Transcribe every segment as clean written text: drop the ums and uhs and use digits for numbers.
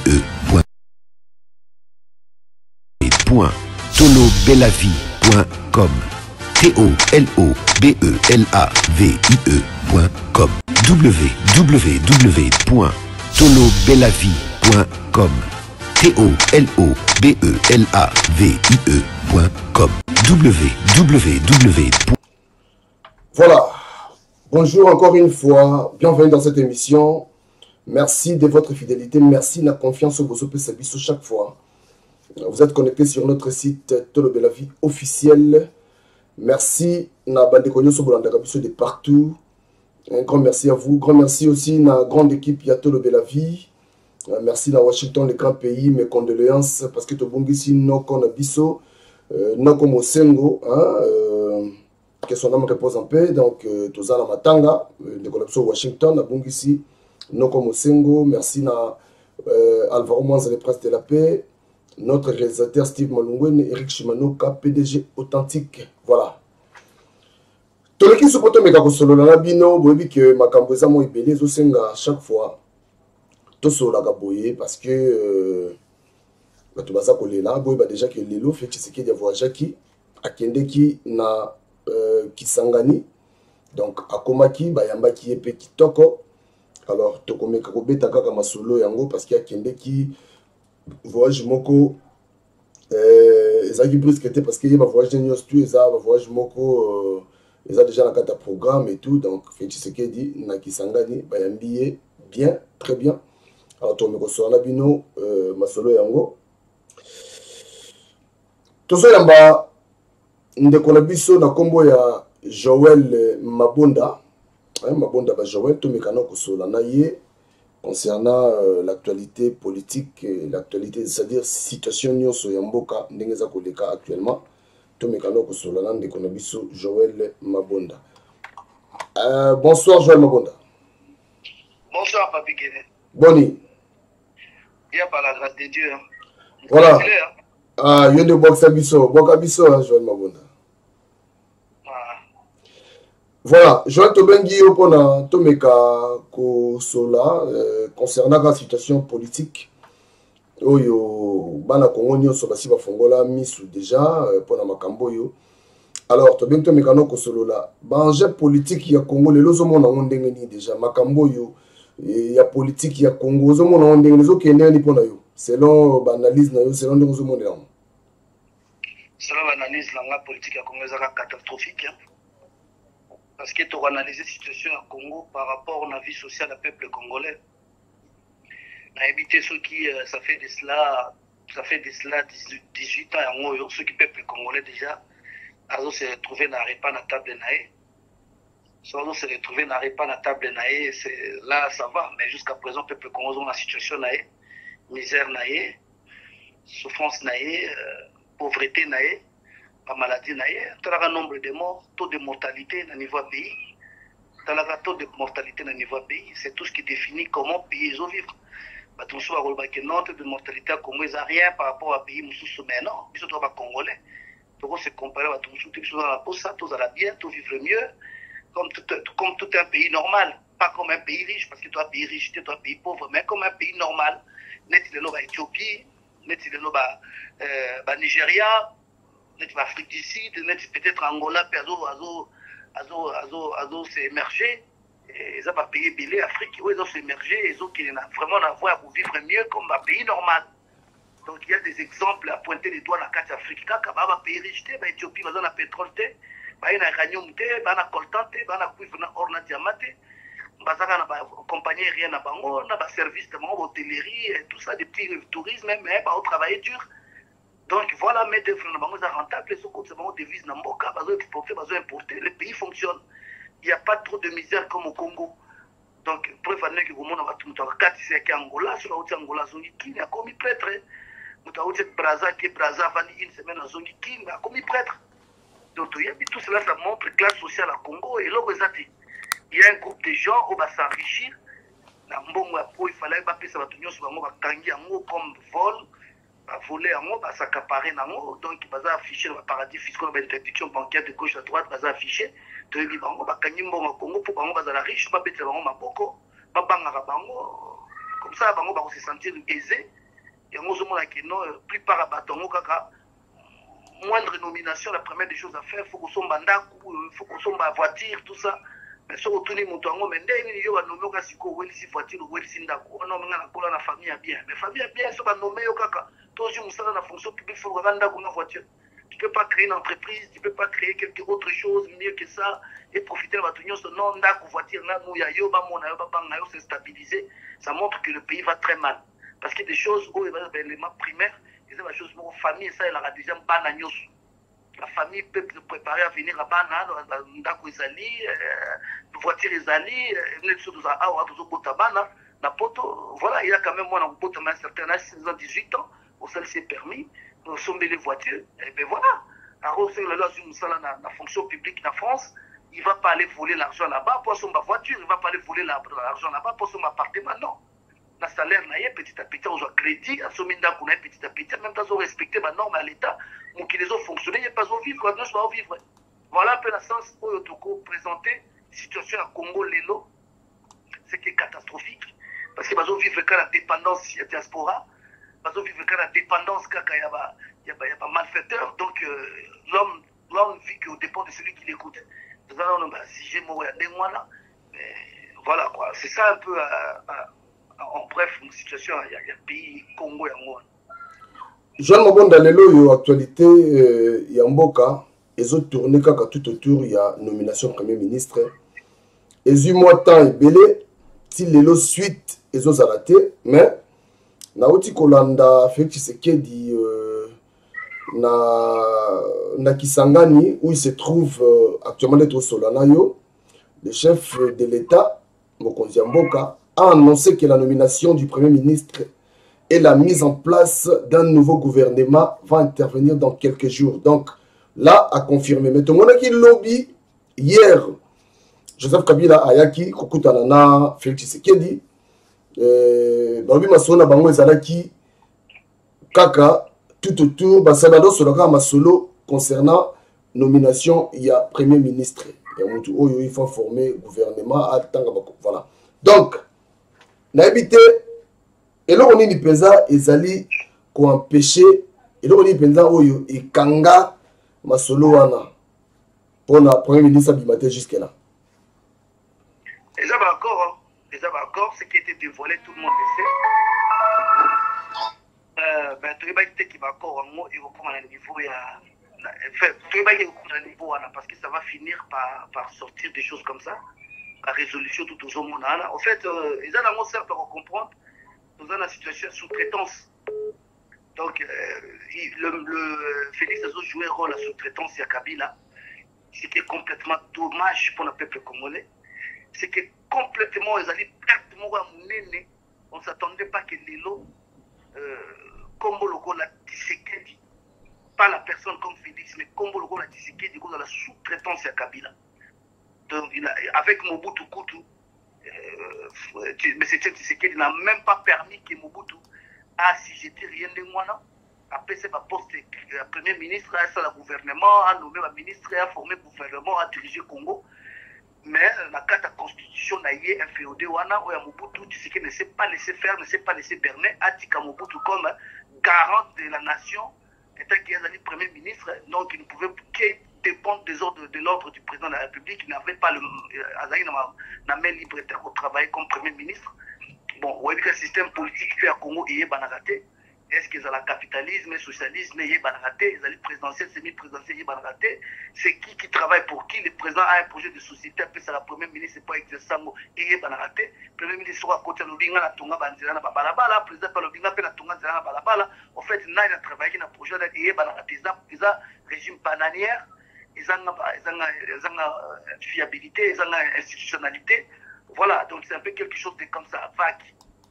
www.tolobelavie.com tolobelavie.com www.tolobelavie.com tolobelavie.com www. Voilà. Bonjour encore une fois. Bienvenue dans cette émission. Merci de votre fidélité. Merci de la confiance que vous avez chaque fois. Vous êtes connectés sur notre site Tolobelavie officiel. Merci na bandeko nyoso bolandaka biso de partout. Un grand merci à vous. Grand merci aussi na grande équipe ya Tolobelavie. Merci na Washington, le grand pays. Mes condoléances parce que tobongisi noko na biso noko mosengo que son âme repose en paix. Donc tozala matanga de kolapso Washington na bongisi noko mosengo. Merci na Alvaro Manza, le prince de la paix. Notre réalisateur Steve Malungwen, Eric Chimano, KPDG authentique. Voilà. Tout le qui se porte mes kakosolo na bino, boyebi que makamboza mo ebele zo senga chaque fois. Tout solo gaboyé parce que ba to baza kolela, boyeba déjà que lelo Félix Tshisekedi a voyagé qui akende ki na Kisangani. Donc akomaki ba yamba ki epe kitoko. Alors to komeka ko beta kaka masolo yango parce que akende ki voyage moko ezaki brusqueté parce qu'il y a voyage n'yostu eza voyage moko eza déjà dans le programme et tout. Donc Félix Tshisekedi na Kisangani ba yambié bien, très bien. Alors to meko so na bino masolo yango to so yamba ndeko na biso na kombo ya Joel Mabonda. Mabonda ba Joel to mekano ko so na ye concernant l'actualité politique, l'actualité, c'est-à-dire situation nyoso yamboka ndengeza koleka actuellement. Tomekano ko solana ndeko na biso Joel Mabonda. Bonsoir Joel Mabonda. Bonsoir Papi Guéné. Boni. Bien par la grâce de Dieu. Voilà. Ah, yo de boxa biso, boka biso hein, Joel Mabonda. Voilà, Joël Tobengi Opona Tomeka Kosola concernant la situation politique. Oyo bana kongonyo so basi ba fongola misu déjà pona makamboyo. Alors Tobengi Tomeka no Kosolola, banje politique ya Congo lelo zo mona ndenge ni déjà makamboyo ya politique ya Congo zo mona ndenge zo kende ni pona yo. Selon banalise na yo, selon ndenge zo mona yo. Selon banalise la politique ya Congo ezaka catastrophique. Parce que tu as analysé la situation au Congo par rapport à la vie sociale du peuple congolais. On a évité ceux qui, ça fait de cela 18 ans, ceux qui peuple congolais déjà, ils se retrouvaient dans la table de Naé. Là, ça va, mais jusqu'à présent, le peuple congolais a la situation Naé, misère Naé, souffrance Naé, pauvreté Naé. La maladie, le nombre de morts, taux de mortalité au niveau pays, c'est tout ce qui définit comment pays vivre. Tout ce qui est notre de mortalité, Congo, ils n'ont rien par rapport à pays maintenant. Ils sont congolais. Pour se comparer à tout ce qui est dans la peau, ça, tout va bien, tout vivre mieux, comme tout un pays normal, pas comme un pays riche, parce que toi, pays riche, tu es un pays pauvre, mais comme un pays normal. Net il est là, Éthiopie, net il est là, Nigeria. L'Afrique du Sud, peut-être Angola, Azo s'est émergé, ils ont payé Bilé, l'Afrique, ils ont émergé, ils ont vraiment la voie pour vivre mieux comme un pays normal. Donc il y a des exemples à pointer les doigts dans la carte africaine, quand on a un pays riche, l'Éthiopie, on a un pétrole, on a un uranium, on a un coltan, on a un cuivre, on a un or, on a un diamant, on a une compagnie aérienne, on a un service de hôtellerie, tout ça, des petits tourisme, mais on travaille dur. Donc voilà, mais des frères sont rentables, ce compte devise n'a pas besoin d'importer, le pays fonctionne. Il n'y a pas trop de misère comme au Congo. Donc, preuve à que vous m'avez tout le monde, quand il s'est Angola, sur la route Angola, il a commis prêtre. Nous avons dit Braza, qui est Braza, vanille une semaine à Zoniki, il a commis prêtre. Donc, tout cela, ça montre la classe sociale au Congo. Et là, il y a un groupe de gens qui va s'enrichir. Il fallait que ça va tenir sur comme vol. Voler en haut, s'accaparer en haut, donc ils affiché le paradis fiscal, l'interdiction bancaire de gauche à droite, ils affiché de l'Ibango, ils ont gagné le Congo, pour qu'ils soient riches, ils ont gagné le Congo, ils ont Comme ça, on va se sentir aisé. Et on se dit que non, plus par abattant, moindre nomination, la première des choses à faire, il faut qu'on soit mandat, il faut qu'on soit voiture, tout ça. Mais si on retourne, on va dire qu'il y a nommé voiture, ou la famille a bien. Mais la famille a bien, si on va nommer, toujours dans la fonction publique, il faut qu'on ait une voiture. Tu ne peux pas créer une entreprise, tu ne peux pas créer quelque autre chose mieux que ça et profiter de la voiture. Non, on a une voiture, c'est stabilisé. Ça montre que le pays va très mal. Parce que des choses, où il y a des éléments primaires, il y a des choses pour la famille, ça, il y a des gens qui la famille peut se préparer à venir à Bana, dans Azali, voiture Azali, venir sur les Awa, dans Botabana, dans Poto. Voilà, il y a quand même moins dans Poto, mais certains âges, 16 ans, 18 ans, où ça s'est permis, nous sommes les voitures, et bien voilà. Alors, c'est le logement de la fonction publique en France. Il ne va pas aller voler l'argent là-bas pour son voiture, il ne va pas aller voler l'argent là-bas pour son appartement, non. Le salaire, petit à petit, on a crédit, on a petit à petit, même quand on respecte la norme à l'État, on a fonctionné, il n'y a pas à vivre, on doit vivre. Voilà un peu le sens où on a présenté la situation à Congo, l'élo, ce qui est catastrophique, parce que on vivre quand la dépendance, il y a diaspora, on vivre quand la dépendance, quand il y a un malfaiteur, donc l'homme vit qu'il dépend de celui qui l'écoute. Nous allons nous si j'ai mouru à des mois là, mais voilà quoi, c'est ça un peu. En bref, une situation, il y a un pays, Congo et Angoua. Joel Mabonda, l'actualité, il y a Mboka, ils ont tourné tout autour, il y a nomination de Premier ministre. Ils ont eu moins de temps et belé, si les suite, ils ont arrêté, mais, Naouti Kolanda, Félix Tshisekedi, na Kisangani, où il se trouve actuellement les Solanayo, le chef de l'État, Mokonzi Mboka, a annoncé que la nomination du Premier ministre et la mise en place d'un nouveau gouvernement va intervenir dans quelques jours. Donc, là, a confirmé. Mais tout le monde qui lobby, hier, Joseph Kabila Ayaki, Kokutanana, Félix Tshisekedi, Babi Masolo, Bango Ezalaki, Kaka, tout autour, Basadado, Solaka, Masolo, concernant nomination, il y a Premier ministre. Il faut former gouvernement à Tangabako. Voilà. Donc, n'habitez et là on est ni pesa et zali qu'on empêcher et là on est pesa oyo et kanga masolo ana pour la première ministre abimate jusqu'à là. Et ça va encore, ce qui était dévoilé tout le monde le sait. Ben tu vas dire qu'il va encore un mot et reprendre à un niveau et tu vas dire reprendre un niveau ana parce que ça va finir par sortir des choses comme ça. La résolution tout au monde. En fait, ils ont un cercle pour comprendre dans la situation sous traitance. Donc, Félix a joué un rôle à sous-traitance à Kabila. C'était complètement dommage pour le peuple congolais. C'était complètement, ils allaient pratiquement à mon aîné. On ne s'attendait pas que Lelo, comme Logo l'a Tshisekedi, pas la personne comme Félix, mais comme Logo l'a Tshisekedi, dans la sous-traitance à Kabila. Avec Mobutu Kutu, mais c'était Tshisekedi n'a même pas permis que Mobutu a assujetti rien de moi. Après, c'est ma poste de Premier ministre, à ça le gouvernement, a nommé ma ministre, a formé le gouvernement, a dirigé le Congo. Mais la carte de la constitution n'a été inféodée Wana, où Mobutu Tshisekedi ne s'est pas laissé faire, ne s'est pas laissé berner, a dit qu'à Mobutu comme garant de la nation, étant qu'il est Premier ministre, donc il ne pouvait que dépendre des ordres de l'ordre du président de la République, il n'avait pas le Azali n'a même liberté pour travailler comme Premier ministre. Bon, on a vu que le système politique fait à Congo, il est banaraté. Est-ce qu'ils ont le capitalisme, le socialisme, il est banaraté, ils ont le présidentiel, le semi-présidentiel, il est banaraté. C'est qui travaille pour qui? Le président a un projet de société, après c'est la Premier ministre, c'est pas exercer il est banaraté. Le Premier ministre sera côté de l'Obinga, la Tonga, Banzirana, Babalabala, le président de l'Obinga, la Tonga, Banzirana, Babalabala. En fait, il a travaillé dans un projet, il est banaraté. Ils ont un régime bananière. Ils ont une fiabilité, ils ont une institutionnalité. Voilà, donc c'est un peu quelque chose de comme ça, vague.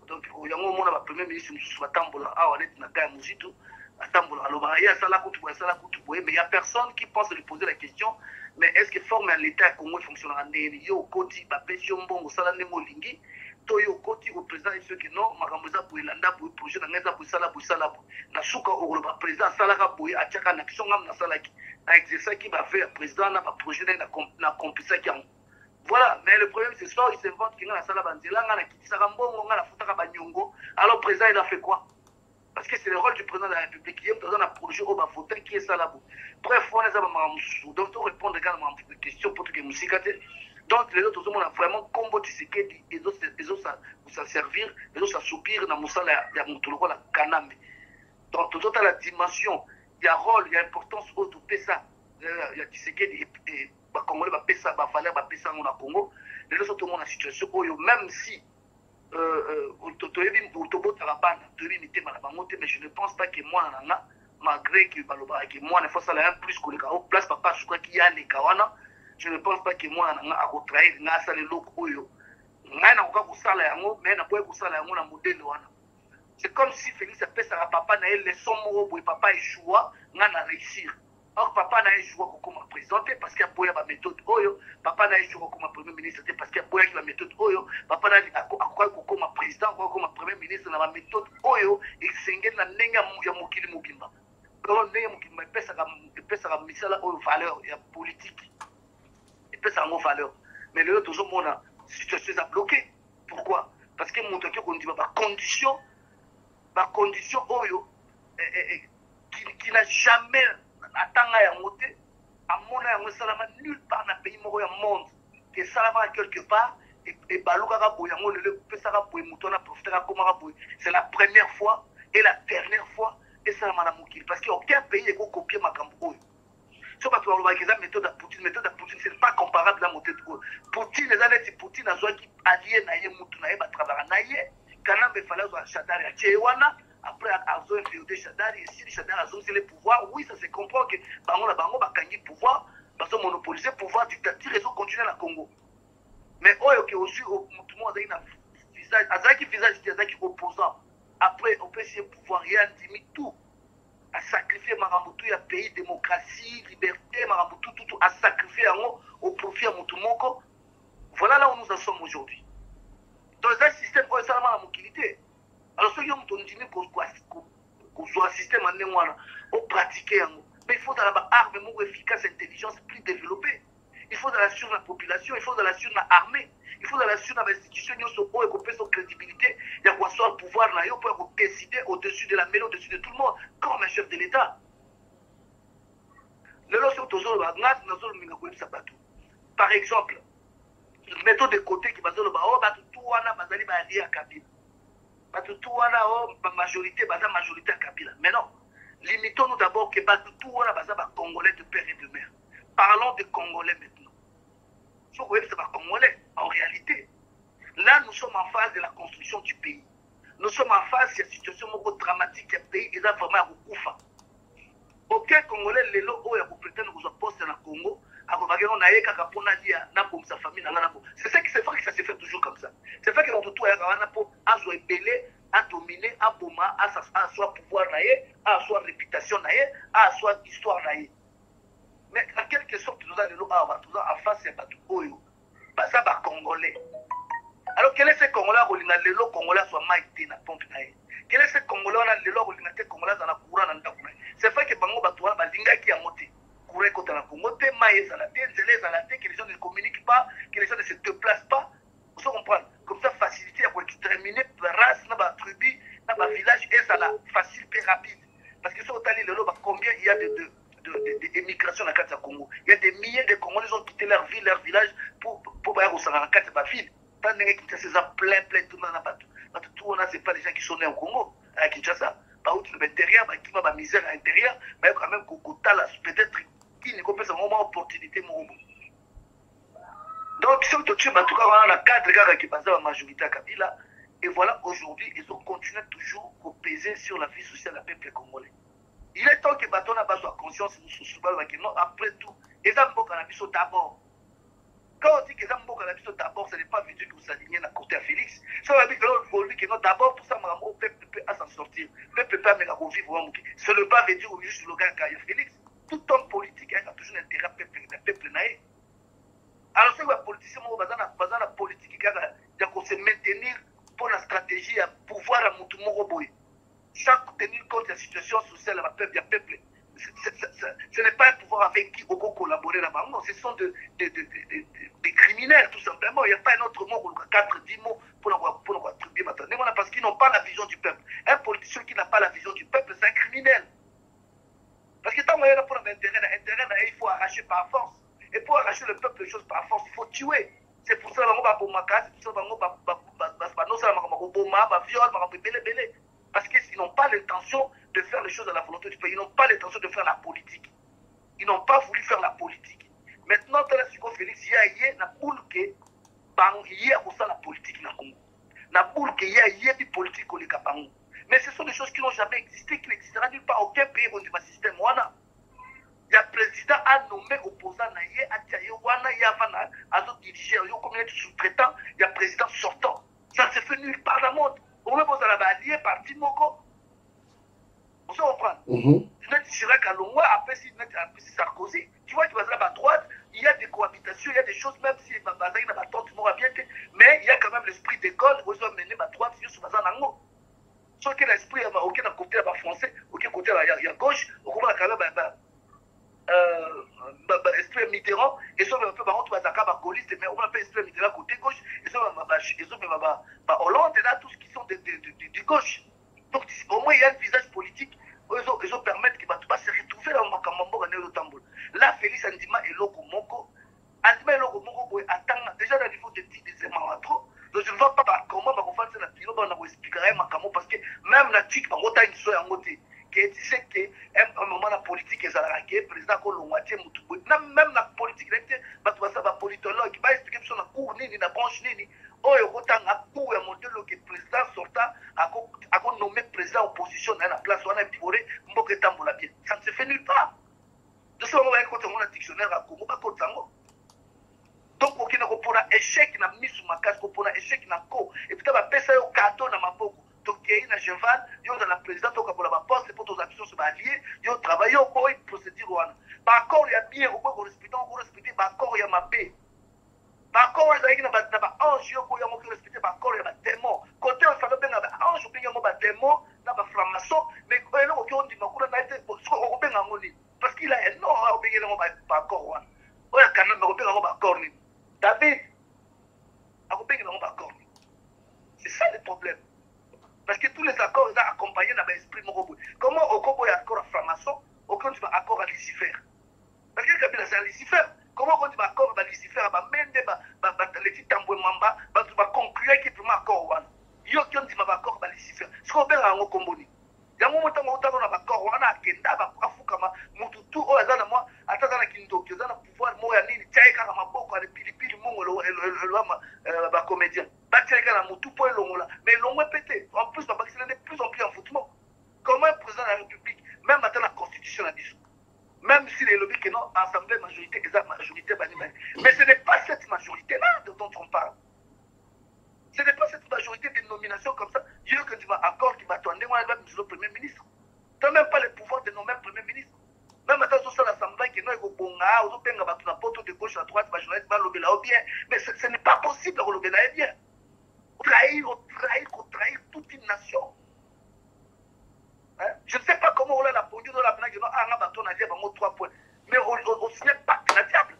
Donc, au moment où le Premier ministre soit mais il n'y a personne qui pense lui poser la question, mais est-ce que former l'État comment il fonctionne en Néo, Koti, Babéchiombo, Salanemolingi, Toyo, Koti, au président, il fait que non, Maramosa, Bouilanda, Bouilprojet, Nangeza, Bouissala, Bouissala, Nasuka, Oroba, président, Salaka, Bouille, Achaka, Naksongam, Nasalaki, avec ça qui va faire président, n'a pas projeté, n'a compris ça qui a. Voilà, mais le problème c'est soit il s'invente qu'il y a la salle à Banzela, on a quitté Sarambo, on a la faute à Banyongo. Alors le président il a fait quoi? Parce que c'est le rôle du président de la République qui est dans la projet au Bafotin qui est Salabou. Bref, on est à Mamoussou. Donc on répond également à une question pour que nous cicatrions. Donc les autres, on a vraiment combattu ce qu'est dit. Les autres, ça servir, les autres, ça soupire dans Moussala, il y a Moutoulou, la Kaname. Donc tout à la dimension, il y a rôle, il y a importance autour de ça. Il y a Tshisekedi et Congolais, Pessa, Bafalère, Pessa, on a Congo. Les autres, tout le monde a situation où même si. Mais je ne pense pas que moi, malgré que moi, plus que place, papa, je crois qu'il y a les Kawana, je ne pense pas que moi, on a retrahi, on a salé l'eau, c'est comme si Félix appelle ça à papa, n'a eu les sommets, pour papa échouer, on a réussi. Or, papa n'a échoué comme présenté parce qu'il y a la méthode Oyo, papa n'a échoué comme premier ministre parce qu'il y a la méthode Oyo, papa n'a échoué comme président, comme premier ministre dans la méthode Oyo, et c'est un gars qui a moqué le Mokimba. Alors, il pèse la mise à la valeur, il y a politique, il pèse la valeur. Mais le toujours, on a situation à bloquer. Pourquoi? Parce que mon truc, on dit, par condition Oyo, qui n'a jamais. Atanga ya moté, amona ya mosalama nulle part na pays moko ya monde, que salama quelque part et baluka ka boya ngo le pesa ka boy mutona profiter ka koma ka boy. C'est la première fois et la dernière fois et salama na mokili parce qu'aucun pays eko copier makambo oyo. So ba to ba keza méthode à Poutine c'est pas comparable à moté ko. Poutine les années Poutine azwa ki allié na ye mutu na ye ba travailler na ye, kana be fala zo shadari ya chewana. Après, à zone de Chadar, et si Chadar a zone, c'est le pouvoir, oui, ça se comprend que Bango la Bango va gagner le pouvoir, parce qu'on monopolise le pouvoir, dictature, et ça continue à Congo. Mais aujourd'hui, tout le monde a un visage, Azaki opposant. Après, on peut essayer le pouvoir, il y a tout, à sacrifier Maramoutou, il y a pays, démocratie, liberté, Maramoutou, tout, à sacrifier au profit à Moutoumoko. Voilà là où nous en sommes aujourd'hui. Dans un système, on est seulement la mobilité. Alors, ceux qui ont continué à système à pratiquer, mais il faut dans la arme efficace, intelligence plus développée. Il faut dans la sur la population, il faut dans la sur la armée, il faut dans la sur l'institution, il faut qu'on son crédibilité, il y a quoi soit le pouvoir, il faut décider au-dessus de la mêlée, au-dessus de tout le monde, comme un chef de l'État. Par exemple, mettons de côté qui va dire à Kabila. La majorité à Kabila. Mais non, limitons-nous d'abord que les Congolais de père et de mère. Parlons des Congolais maintenant. Je crois que c'est pas Congolais, en réalité. Là, nous sommes en phase de la construction du pays. Nous sommes en phase de la situation dramatique du pays et d'un format Koufa. Aucun Congolais, les lots, ils prétendent qu'ils ont posté dans le Congo. C'est ça qui se fait, que ça se fait toujours comme ça. C'est vrai que dans tout, à soit épelé, à dominer, à boma, à soit pouvoir, à soit réputation, à soit histoire. Mais en quelque sorte, nous allons en face à Batoukoyo, ça va Congolais. Alors, quel est ce Congolais qui Congolais soit maïté dans la pompe? Quel est ce Congolais qui Congolais dans la courant? C'est vrai que Bango Batoukoyo, Balinga qui a monté. Que les gens ne communiquent pas, que les gens ne se déplacent pas. Vous comprenez? Comme ça, facilité à exterminer la race, la tribu, le village, et ça là, facile et rapide. Parce que si on allait là-bas, combien il y a d'émigrations dans le Congo? Il y a des milliers de Congolais qui ont quitté leur ville, leur village pour aller au Sahara, dans la ville. Tant que Kinshasa, plein, tout le monde n'a pas tout. Tout le monde, ce n'est pas les gens qui sont nés au Congo, à Kinshasa. Par contre, l'intérieur, qui va misère à l'intérieur, mais quand même, peut-être. Qui ne comprend pas vraiment opportunité. Donc, si on te tue, en tout cas, on a un cadre qui passe à la majorité à Kabila. Et voilà, aujourd'hui, ils ont continué toujours à peser sur la vie sociale du peuple congolais. Il est temps que Baton n'a pas soit conscience, nous sommes après tout. Ils ont beaucoup d'ambition d'abord. Quand on dit qu'ils ont beaucoup d'ambition d'abord, ce n'est pas vu que vous alignez à côté à Félix. Ça veut dire que l'aujourd'hui, que d'abord, pour ça, le peuple peut s'en sortir. Le peuple peut pas revivre. Ce n'est pas dire au juste le gars qui a Félix. Tout homme politique a toujours intérêt à peuple naïf. Alors, c'est les politiciens qui ont la politique qui a se maintenir pour la stratégie à pouvoir à Moutoumoroboy. Sans tenir compte de la situation sociale du peuple, ce n'est pas un pouvoir avec qui beaucoup collaborer là-bas. Non, ce sont des criminels, tout simplement. Il n'y a pas un autre mot, 4-10 mots pour attribuer maintenant. Parce qu'ils n'ont pas la vision du peuple. Un politicien qui n'a pas la vision du peuple, c'est un criminel. Parce que tant qu'on a pour l'intérêt, il faut arracher par force. Et pour arracher le peuple de choses par force, il faut tuer. C'est pour ça qu'on va pour ma case, c'est pour ça qu'on va viol, parce qu'ils n'ont pas l'intention de faire les choses à la volonté du pays. Ils n'ont pas l'intention de faire la politique. Ils n'ont pas voulu faire la politique. Maintenant, dans la circonstance, Félix, il y a la politique au Congo. Il y a politique au Congo. Mais ce sont des choses qui n'ont jamais existé, qui n'existera nulle part. Aucun pays au niveau du système. Il y a président à nommer opposant, sous-traitant, il y a président sortant. Ça se fait nulle part dans le monde. On va vous allier parti Moko. On se reprend. Net Chirac à Longwa, après si Sarkozy, tu vois, tu vas à la droite, il y a des cohabitations, il y a des choses, même si Bazaï n'a pas tant de bien, mais il y a quand même l'esprit d'école, vous avez mené ma droite, il y a ce bazar en haut. Sauf que l'esprit, aucun côté là-bas français, aucun côté là-bas gauche, aucun côté là-bas. Esprit Mitterrand, et ça, un peu par contre, mais on appelle esprit Mitterrand côté gauche, et ça, Hollande, et là, tous qui sont de gauche. Donc, au moins, il y a un visage politique, ils ont permettre qu'ils ne vont pas se retrouver dans le tambour. Là, Félix Andima et Loko Moko, attend déjà dans le niveau de 10 décembre, trop. Donc, je ne vois pas par comment on va faire la pilo, on va vous expliquer, parce que même la tique, on a une soirée en côté. Tu sais qu'à un moment, la politique est à la guerre, président Kolongwati, même la politique, la politologue, il va expliquer que la cour, la branche, oh, il y a cour, il le président sortant, à nommer président opposition, à la place, on a un petit boré, bien. Ça ne se fait nulle part. De ce moment, on a un dictionnaire à Congo, pas contre ça. Donc, on a échec, on a mis sous ma casque, on a échec, on a co. Et puis, on a passé au carton, on a ma peau. Donc, il y a un cheval, il y a un président qui a la poste, c'est pour nos actions se alliées, il y a un travail, il y a un procédé. Par contre, il y a bien, on respecte, par contre, il y a ma paix. Par contre, il y a un ange, il y a respecté, par contre, il y a un démon. Quand on s'en va bien, il y a un ange, il y a un démon, il y a un franc-maçon, mais il y a un démon, il y a un démon. Parce qu'il a un nom, il y a un démon, il y a un démon, il y a un démon. David, il y a un démon. C'est ça le problème. Parce que tous les accords sont accompagnés d'un esprit moroboy. Comment au Congo il y a accord à franc-maçon, au Congo il y a accord à Lucifer. Parce que Kabila c'est à Lucifer. Comment on dit accord à Lucifer, à Mende, à Leti Tambwe Mamba, à conclure qu'il y a un accord à Lucifer. Ce qu'on fait à Ngokomboni. Il y a un moment où on a accord à Kenda, à Fukama, Moutou, à Zanama, à Tazana Kindo, qui a un pouvoir, Moyani, Tchaïka, à Maboko, à Pilipili, Mongo, le comédien. Mais l'on est pété. En plus, la Pakistan est de plus en plus en foutement. Comment un président de la République, même maintenant la Constitution a dit ça, même si les lobbies qui n'ont assemblée majorité, exact majorité, mais ce n'est pas cette majorité-là dont on parle. Ce n'est pas cette majorité de nomination comme ça. Il y a que tu vas accord qui va tourner, moi, je suis le Premier ministre. Tu n'as même pas le pouvoir de nommer Premier ministre. Même maintenant, sur l'Assemblée qui n'a pas de bon gars, on a tout la porte de gauche à droite, majorité, va l'obéir là bien. Mais ce n'est pas possible de l'obéir là bien. Trahir toute une nation. Hein? Je ne sais pas comment on l'a pondu dans la blague, mais on ne signe pas que la diable.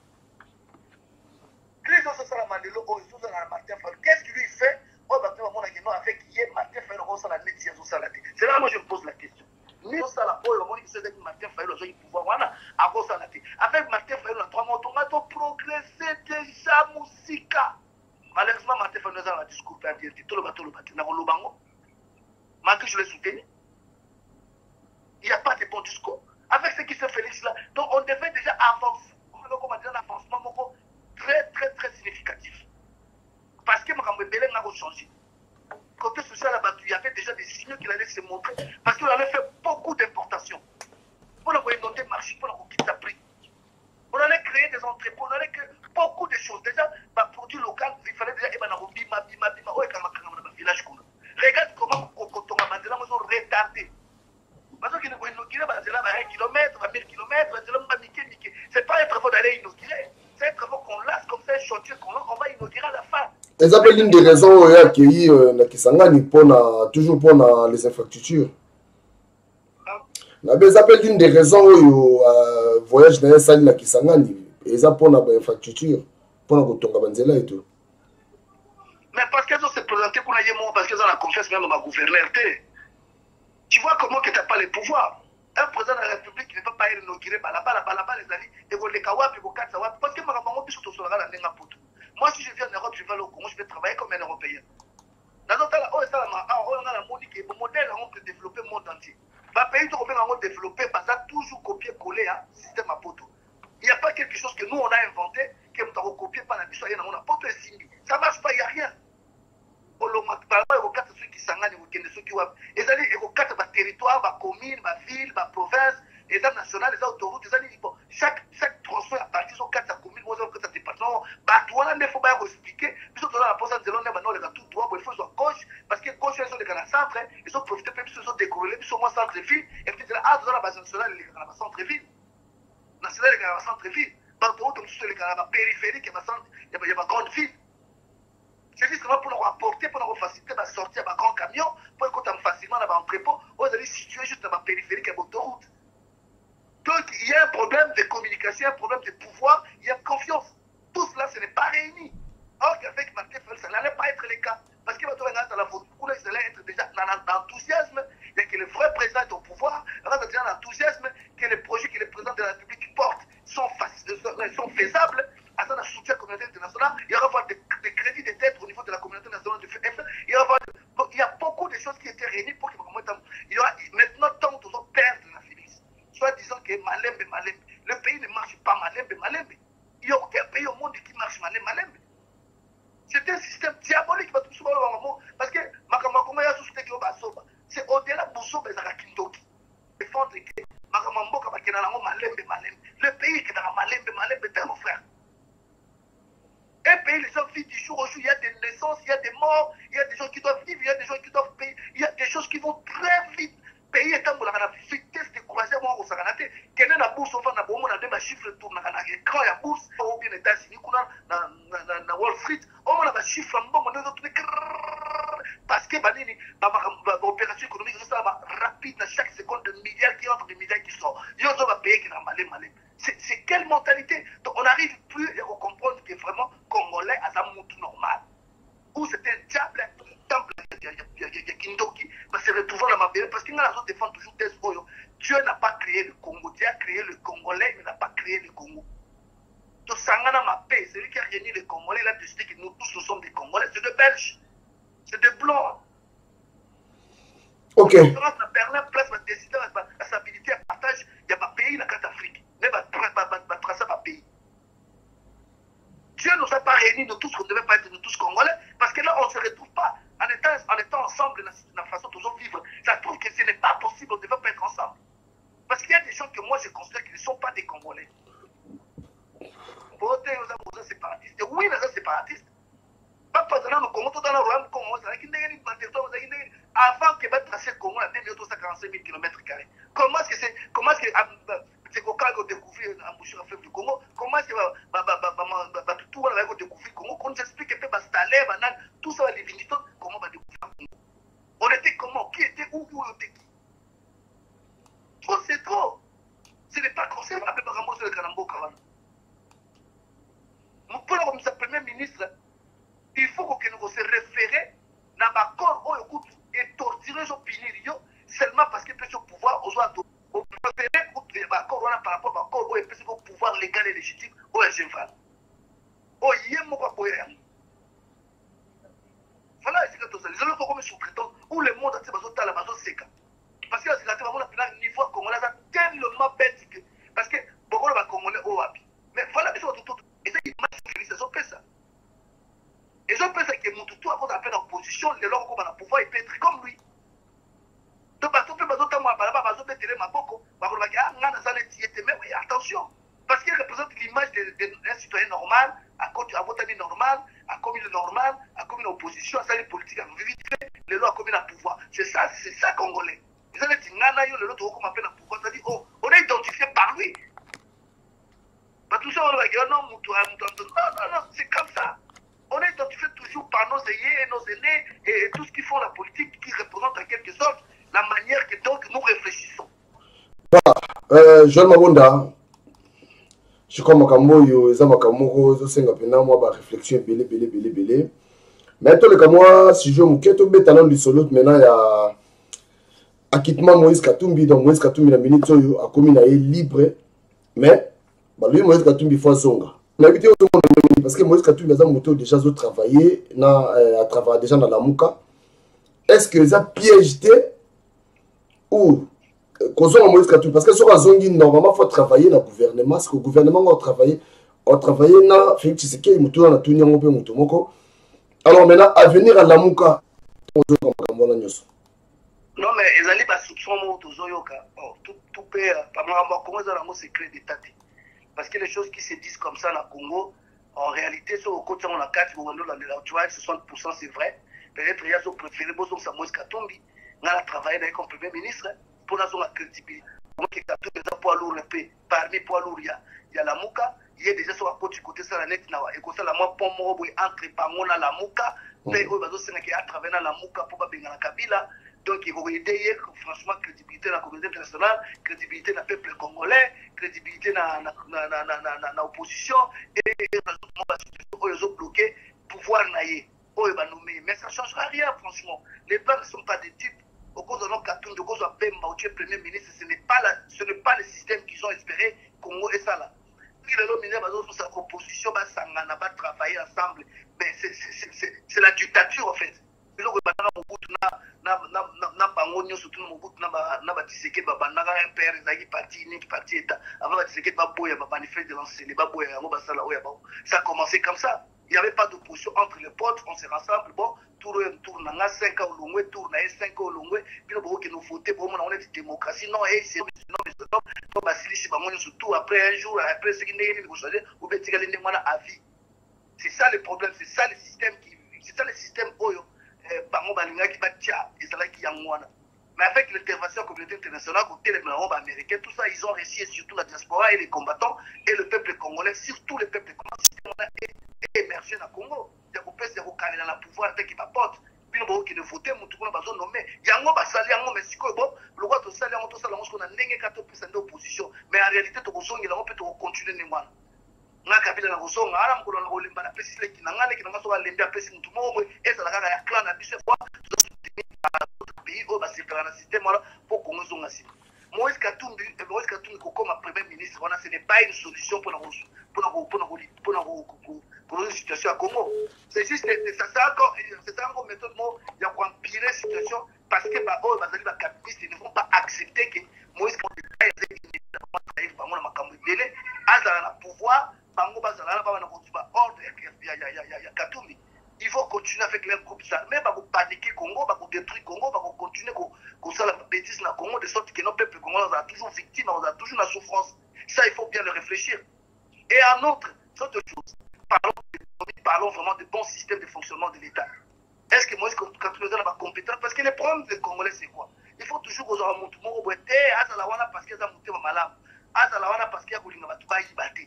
Qu'est-ce que lui fait? C'est là que moi je me pose la question. Avec Martin Fayulu, on a progressé déjà, Moussika. Malheureusement, Martin Fayulu a un discours perdu. Malgré que je l'ai soutenu, il n'y a pas de bon discours. Avec ce qui se fait là, donc on devait déjà avancer. On a déjà un avancement très significatif. Parce que Mme Bélé n'a pas changé. Côté social, il y avait déjà des signaux qu'il allait se montrer. Parce qu'on avait fait beaucoup d'importations. Pour avoir inondé le marché, pour avoir quitté la prix. On allait créer des entrepôts, on allait créer beaucoup de choses. Déjà, par produit local, il fallait déjà, village. Regarde comment on a retardé. Parce qu'on a 1 km, 1000 km, c'est pas un travail d'aller inaugurer. C'est un travail qu'on lâche comme ça, un chantier qu'on lance, on va inaugurer à la fin. Ils appellent l'une des raisons où ils ont accueilli Nakisangani, toujours pour les infrastructures. Ils appellent une des raisons où le voyage dans les salles qui s'en a dit. Ils appellent pour l'infrastructure, pour la Tongabanzela et tout. Mais parce qu'ils ont se présenté parce qu'ils ont la confiance même dans ma gouverneur. Tu vois comment tu n'as pas le pouvoir. Un président de la République ne peut pas être inauguré par là-bas, les amis, et vous les kawapi, vous quatre sawapi, parce que Marabango, puis surtout sur la langue à poudre. Moi, si je viens en Europe, je vais au Congo, je vais travailler comme un Européen. Dans notre cas, on a la monique et le modèle on peut développer le monde entier. Le pays européen a développé parce qu'il a toujours copié-collé le système à poteau. Il n'y a pas quelque chose que nous on a inventé, que nous avons copié par la mission, il y a un poteau et signé. Ça ne marche pas, il n'y a rien. Ils allaient évoquer ma territoire, ma commune, ma ville, ma province, les armes nationales, les autoroutes, ils allaient bon, chaque transfert à partir de 4 communes, moi j'ai 4 départements, bah toi là, il faut pas expliquer, puisque on a la pensée de l'on est maintenant les gars tout droit, il faut soit gauche, parce que gauche ils sont les gars centre, ils ont profité, puis ils sont décorrélés, puis ils sont moins centre-ville, et puis ah, dans la base nationale, les gars centre-ville, nationale les gars centre-ville, autoroute comme tous les gars périphériques, il y a ma grande ville. C'est justement pour nous rapporter, pour nous faciliter ma sortie à ma grand camion, pour qu'on ait facilement en prépo, on est situé juste dans ma périphérique à l'autoroute. Donc il y a un problème de communication, un problème de pouvoir, il y a confiance. Tout cela, ce n'est pas réuni. Or qu'avec Martin Fayulu, ça n'allait pas être le cas. Parce qu'il va trouver dans la faute, où ils allaient être déjà dans l'enthousiasme, il y a que le vrai président est au pouvoir, on est déjà dans l'enthousiasme, que les projets que le président de la République porte sont faisables. Dans le soutien à la communauté internationale, il y aura des crédits de dette au niveau de la communauté nationale du FMI. Il y a beaucoup de choses qui étaient réunies pour que il y aura maintenant tant de gens perdent la finesse. Soit disant que malembe, malembe. Le pays ne marche pas malembe, malembe. Il n'y a aucun pays au monde qui marche malembe, malembe. C'est un système diabolique parce que c'est au-delà de Bousso et Zarakintoki. Défendre que malembe, malembe. Le pays qui est dans malembe, malembe est un frère. Un pays, les gens vivent du jour au jour, il y a des naissances, il y a des morts, il y a des gens qui doivent vivre, il y a des gens qui doivent payer, il y a des choses qui vont très vite. Payer étant pour la vitesse de croisière, moi, on s'en a dit, quelle est la bourse, on a demandé ma chiffre de tour, on a écran à bourse, on vient d'être signé, on a Wall Street, on a ma chiffre en bon, on a d'autres parce que l'opération économique, c'est rapide, à chaque seconde, de milliards qui entrent, des milliards qui sortent. Ils ont payé qui n'a malé, malé. C'est quelle mentalité? Donc on n'arrive plus à comprendre que vraiment Congolais a un monde normal. Où c'était un diable, un temple, il y a Kindoki, mais c'est retrouvant la mabelle. Parce qu'il y a la zone défend toujours des oiseaux. Dieu n'a pas créé le Congo, Dieu a créé le Congolais, mais n'a pas créé le Congo. Donc Sangana Mapé, c'est lui qui a réuni les Congolais, il a décidé que nous tous nous sommes des Congolais, c'est des Belges, c'est des Blancs. Ok. La différence à Berlin, place, la décision, la stabilité, le partage, il y a pas pays, la carte Afrique. Dieu ne nous a pas réunis, nous tous, on ne devait pas être nous tous Congolais, parce que là, on ne se retrouve pas en étant ensemble dans la façon dont on vivre. Ça trouve que ce n'est pas possible, on ne devait pas être ensemble. Parce qu'il y a des gens que moi, je considère qu'ils ne sont pas des Congolais. Voter aux amoureux séparatistes. Oui, les amoureux séparatistes. Papa, dans le Congo, dans le royaume Congo, avant que de tracer le Congo, il y a 245 000 km². Comment est-ce que c'est. C'est qu'au cas où on découvre un boucher à fleuve du Congo, comment est-ce que tout le monde découvre le Congo, qu'on nous explique un peu, Bastalé, Banan, tout ça, les vignes, comment on va découvrir le Congo. On était comment? Qui était où? Où on était qui? Trop, c'est trop. Ce n'est pas concevable à peu près sur le Kanambo Kawana. Mon pauvre comme sa première ministre, il faut que nous se référions dans ma corps où on écoute et torturer les opinions seulement parce que peut-être au pouvoir, aux autres. On préférait par rapport à encore au pouvoir légal et légitime au Géval. Oh, il y a mon papa. Voilà, c'est que tout ça. Les autres comme sous-traitants où le monde a été basé à la base sec. Parce que la sécurité, on a un niveau congolais tellement bête que. Parce que beaucoup de Congolais au habit. Mais voilà, ils ont tout. Et ça, ils ont fait ça. Ils ont fait ça que mon tout avant d'appel en position, les gens qui ont le pouvoir, ils peuvent être comme lui. Donc, parce que attention, parce qu'il représente l'image d'un citoyen normal, à voter normal, à commune normal, à commune opposition, à salle politique, à vivre les lois communes à pouvoir. C'est ça, Congolais. Ils ont dit, c'est-à-dire, oh, on est identifié par lui. Tout ça, on va dire, non, non, c'est comme ça. On est identifié toujours par nos aïeux et nos aînés et tout ce qu'ils font la politique qui représente en quelque sorte la manière que donc nous réfléchissons. Joel Mabonda, je crois que je suis réflexion. Mais si je maintenant il y a acquittement Moïse Katumbi, donc Moïse Katumbi a commis libre, mais lui Moïse Katumbi fait zonga. Parce que Moïse Katumbi a déjà travaillé, déjà dans la mouka. Est-ce que ça piège ou Moïse Katumbi? Parce que sur la zone normalement faut travailler dans le gouvernement, parce que le gouvernement a travaillé dans Félix Tshisekedi, il m'a tourné en peu. Alors maintenant, à venir à la mouka, on se dit. Non, mais ils ont dit que tout peut comment secret d'État. Parce que les choses qui se disent comme ça au Congo, en réalité, sur le côté, on a 4, tu vois, 60% c'est vrai. Peut-être qu'il y a son préféré, c'est Moïse Katumbi. On a travaillé avec un premier ministre pour la zone à crédibilité. Moïse Katumbi, il y a poids lourd, le P. Parmi poids lourd, il y a la mouka. Il y a déjà sur la côte du côté, ça la net, et comme ça, la moi, pour moi, entre par moi, la mouka. Mais il y a travaillé dans la mouka pour la Kabila. Donc, il faut aider, franchement, crédibilité de la communauté internationale, crédibilité de la peuple congolais, crédibilité de l'opposition, et ils ont bloqué le pouvoir naïe. Mais ça ne changera rien, franchement. Les plans ne sont pas des types. Au cours de l'an 14, au cours de l'an premier ministre, ce n'est pas le système qu'ils ont espéré, Congo et ça là. Si le ministre de l'opposition va travailler ensemble, c'est la dictature en fait. Ça a commencé comme ça. Il n'y avait pas d'opposition entre les potes, on se rassemble, bon, tourne, 5 ans au long, tourne, 5 ans au long, puis nous votons pour on est démocratie. Non, c'est non, mais surtout après un jour, après ce qui n'est pas changé, ou bien tu as les à vie. C'est ça le problème, c'est ça le système qui. C'est ça le système Oyo. Mais avec l'intervention de la communauté internationale, côté les Marocains américains, tout ça, ils ont réussi, surtout la diaspora et les combattants, et le peuple congolais, surtout le peuple congolais, est émergé dans le Congo. Il y a dans la pouvoir, qui m'apporte. Puis on qui ne vote, on ne nommé. Il y a un salaire, le roi de salaire, on a 94% d'opposition. Mais en réalité, on peut continuer les moines. N'a Kabila na kusonga ala mkolo na olimba na pesi ile kinangale kinangasoka lembia pesi mtu momo eza la kaka ya clan na bise kwa soutini ba bigo basikala na système wala poko ngozonga si Moïse Katumbi kokoma premier ministre wana ce n'est pas une solution pour la Russie pour la situation à Congo. C'est juste c'est ça encore méthode mo ya kuampirer situation parce que ba o bazali ba capitaliste ne vont pas accepter que Moïse Katumbi aille ba mona makambo ibele azala na pouvoir. Il faut continuer avec les groupes armés, pour paniquer le Congo, pour détruire le Congo, pour continuer à faire la bêtise dans le Congo, de sorte que nos peuples congolais sont toujours victimes, on a toujours la souffrance. Ça, il faut bien le réfléchir. Et en autre chose, parlons vraiment de bon système de fonctionnement de l'État. Est-ce que Moïse Katumbi est compétent? Parce que les problèmes des Congolais, c'est quoi? Il faut toujours aux gens monter, parce qu'ils ont monté malade, parce qu'ils ont voulu battre.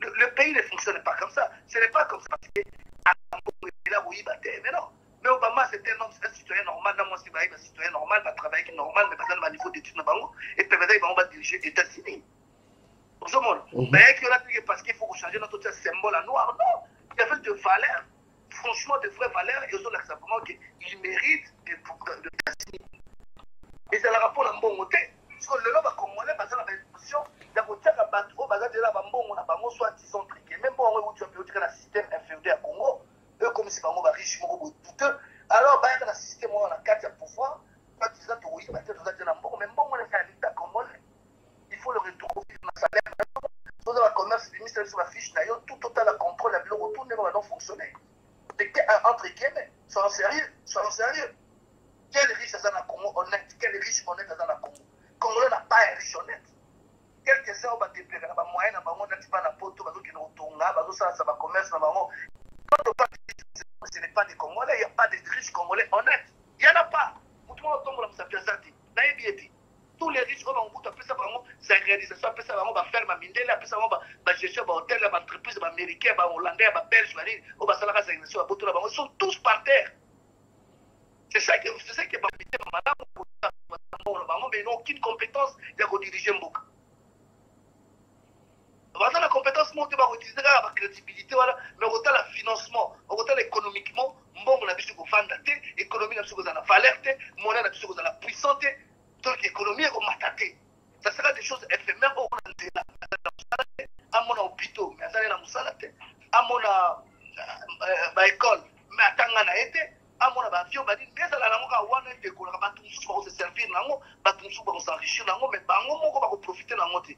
Le pays ne fonctionne pas comme ça. Ce n'est pas comme ça. Mais Obama, c'est un citoyen normal. Un citoyen normal va travailler normal, mais pas un niveau d'études. Et puis, on va diriger les États-Unis. Mais parce qu'il faut changer notre symbole en noir. Non, il y avait de valeurs. Franchement, de vraies valeurs. Et aussi, simplement qu'il mérite des États-Unis. Et c'est le rapport à mon côté. Parce que le lobby congolais, parce que la révolution, d'aboutir à battre, basal de la bambou, on a bambou soit disant triqué. Même pour un outil à la système inféodé à Congo, eux comme si bambou va riche, ils vont douteux. Alors, bah, dans le système, on a 4 à pouvoir, pas disant tout, oui, bah, tu as dit l'ambou, mais bon, on est à l'État congolais. Il faut le retrouver dans le salaire. Tout dans le commerce, le ministère sur la fiche, d'ailleurs, tout total à contrôle, la bureau retourne, mais on va donc fonctionner. Entre guillemets, sois en sérieux. Quel riche dans la Congo honnête, quel riche honnête dans la Congo. Congolais n'a pas un riche honnête. Quelque chose va déplaire, il y a des moyens, il y a des poteaux, il y a des retournes, il y a des commerces. Ce n'est pas des Congolais, il n'y a pas de riches Congolais honnêtes. Il n'y en a pas. Tous les riches, c'est une réalisation, ils vont faire ma mine, ils vont hôtel, ils entreprise américaine, hollandais, belge, ils sont tous par terre. C'est ça que madame. mais ils n'ont aucune compétence de rediriger Mboka. Maintenant, la compétence monte, on va utiliser la crédibilité, mais on va le financement, on va économiquement, on a besoin de fondation, l'économie n'a besoin de valeur, monnaie n'a besoin de puissance, donc l'économie est matée. Ça sera des choses éphémères, on a des à mon hôpital, mais à mon salaté, à mon école, mais à Tangana été, à mon avion, mais à la langue, à Wana, et qu'on va tous se servir, on va s'enrichir, mais on va profiter de la montée.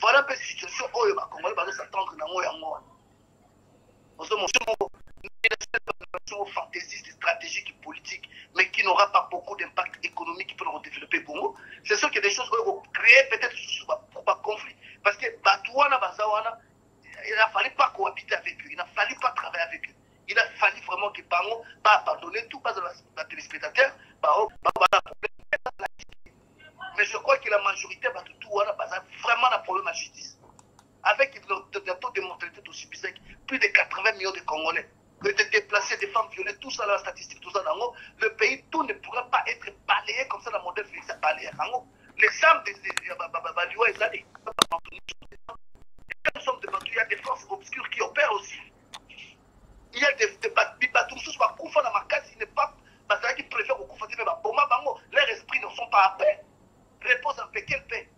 Voilà la situation où les Congolais vont s'attendre à moi. Nous sommes une fantaisiste, stratégique et politique, mais qui n'aura pas beaucoup d'impact économique pour développer le Congo. C'est sûr qu'il y a des choses qui vont créer peut-être un conflit. Parce que Batouana, Bazawana, il n'a fallu pas cohabiter avec eux, il n'a fallu pas travailler avec eux. Il a fallu vraiment que Bango pas abandonner tout, pas à téléspectateurs, mais je crois que la majorité va vraiment un problème à justice. Avec le taux de mortalité de Sibisek, plus de 80 millions de Congolais, que des déplacés, des femmes violées, tout ça, la statistique, tout ça, le pays, tout ne pourra pas être balayé comme ça, la modèle Félix a balayé. L'exemple des Baloua et Azali, il y a des forces obscures qui opèrent aussi. Il y a des bâtons sous ma coufa dans ma case, il n'est pas parce qu'ils préfèrent au coufa, mais leurs esprits ne sont pas à paix. Repose en paix, quelle paix?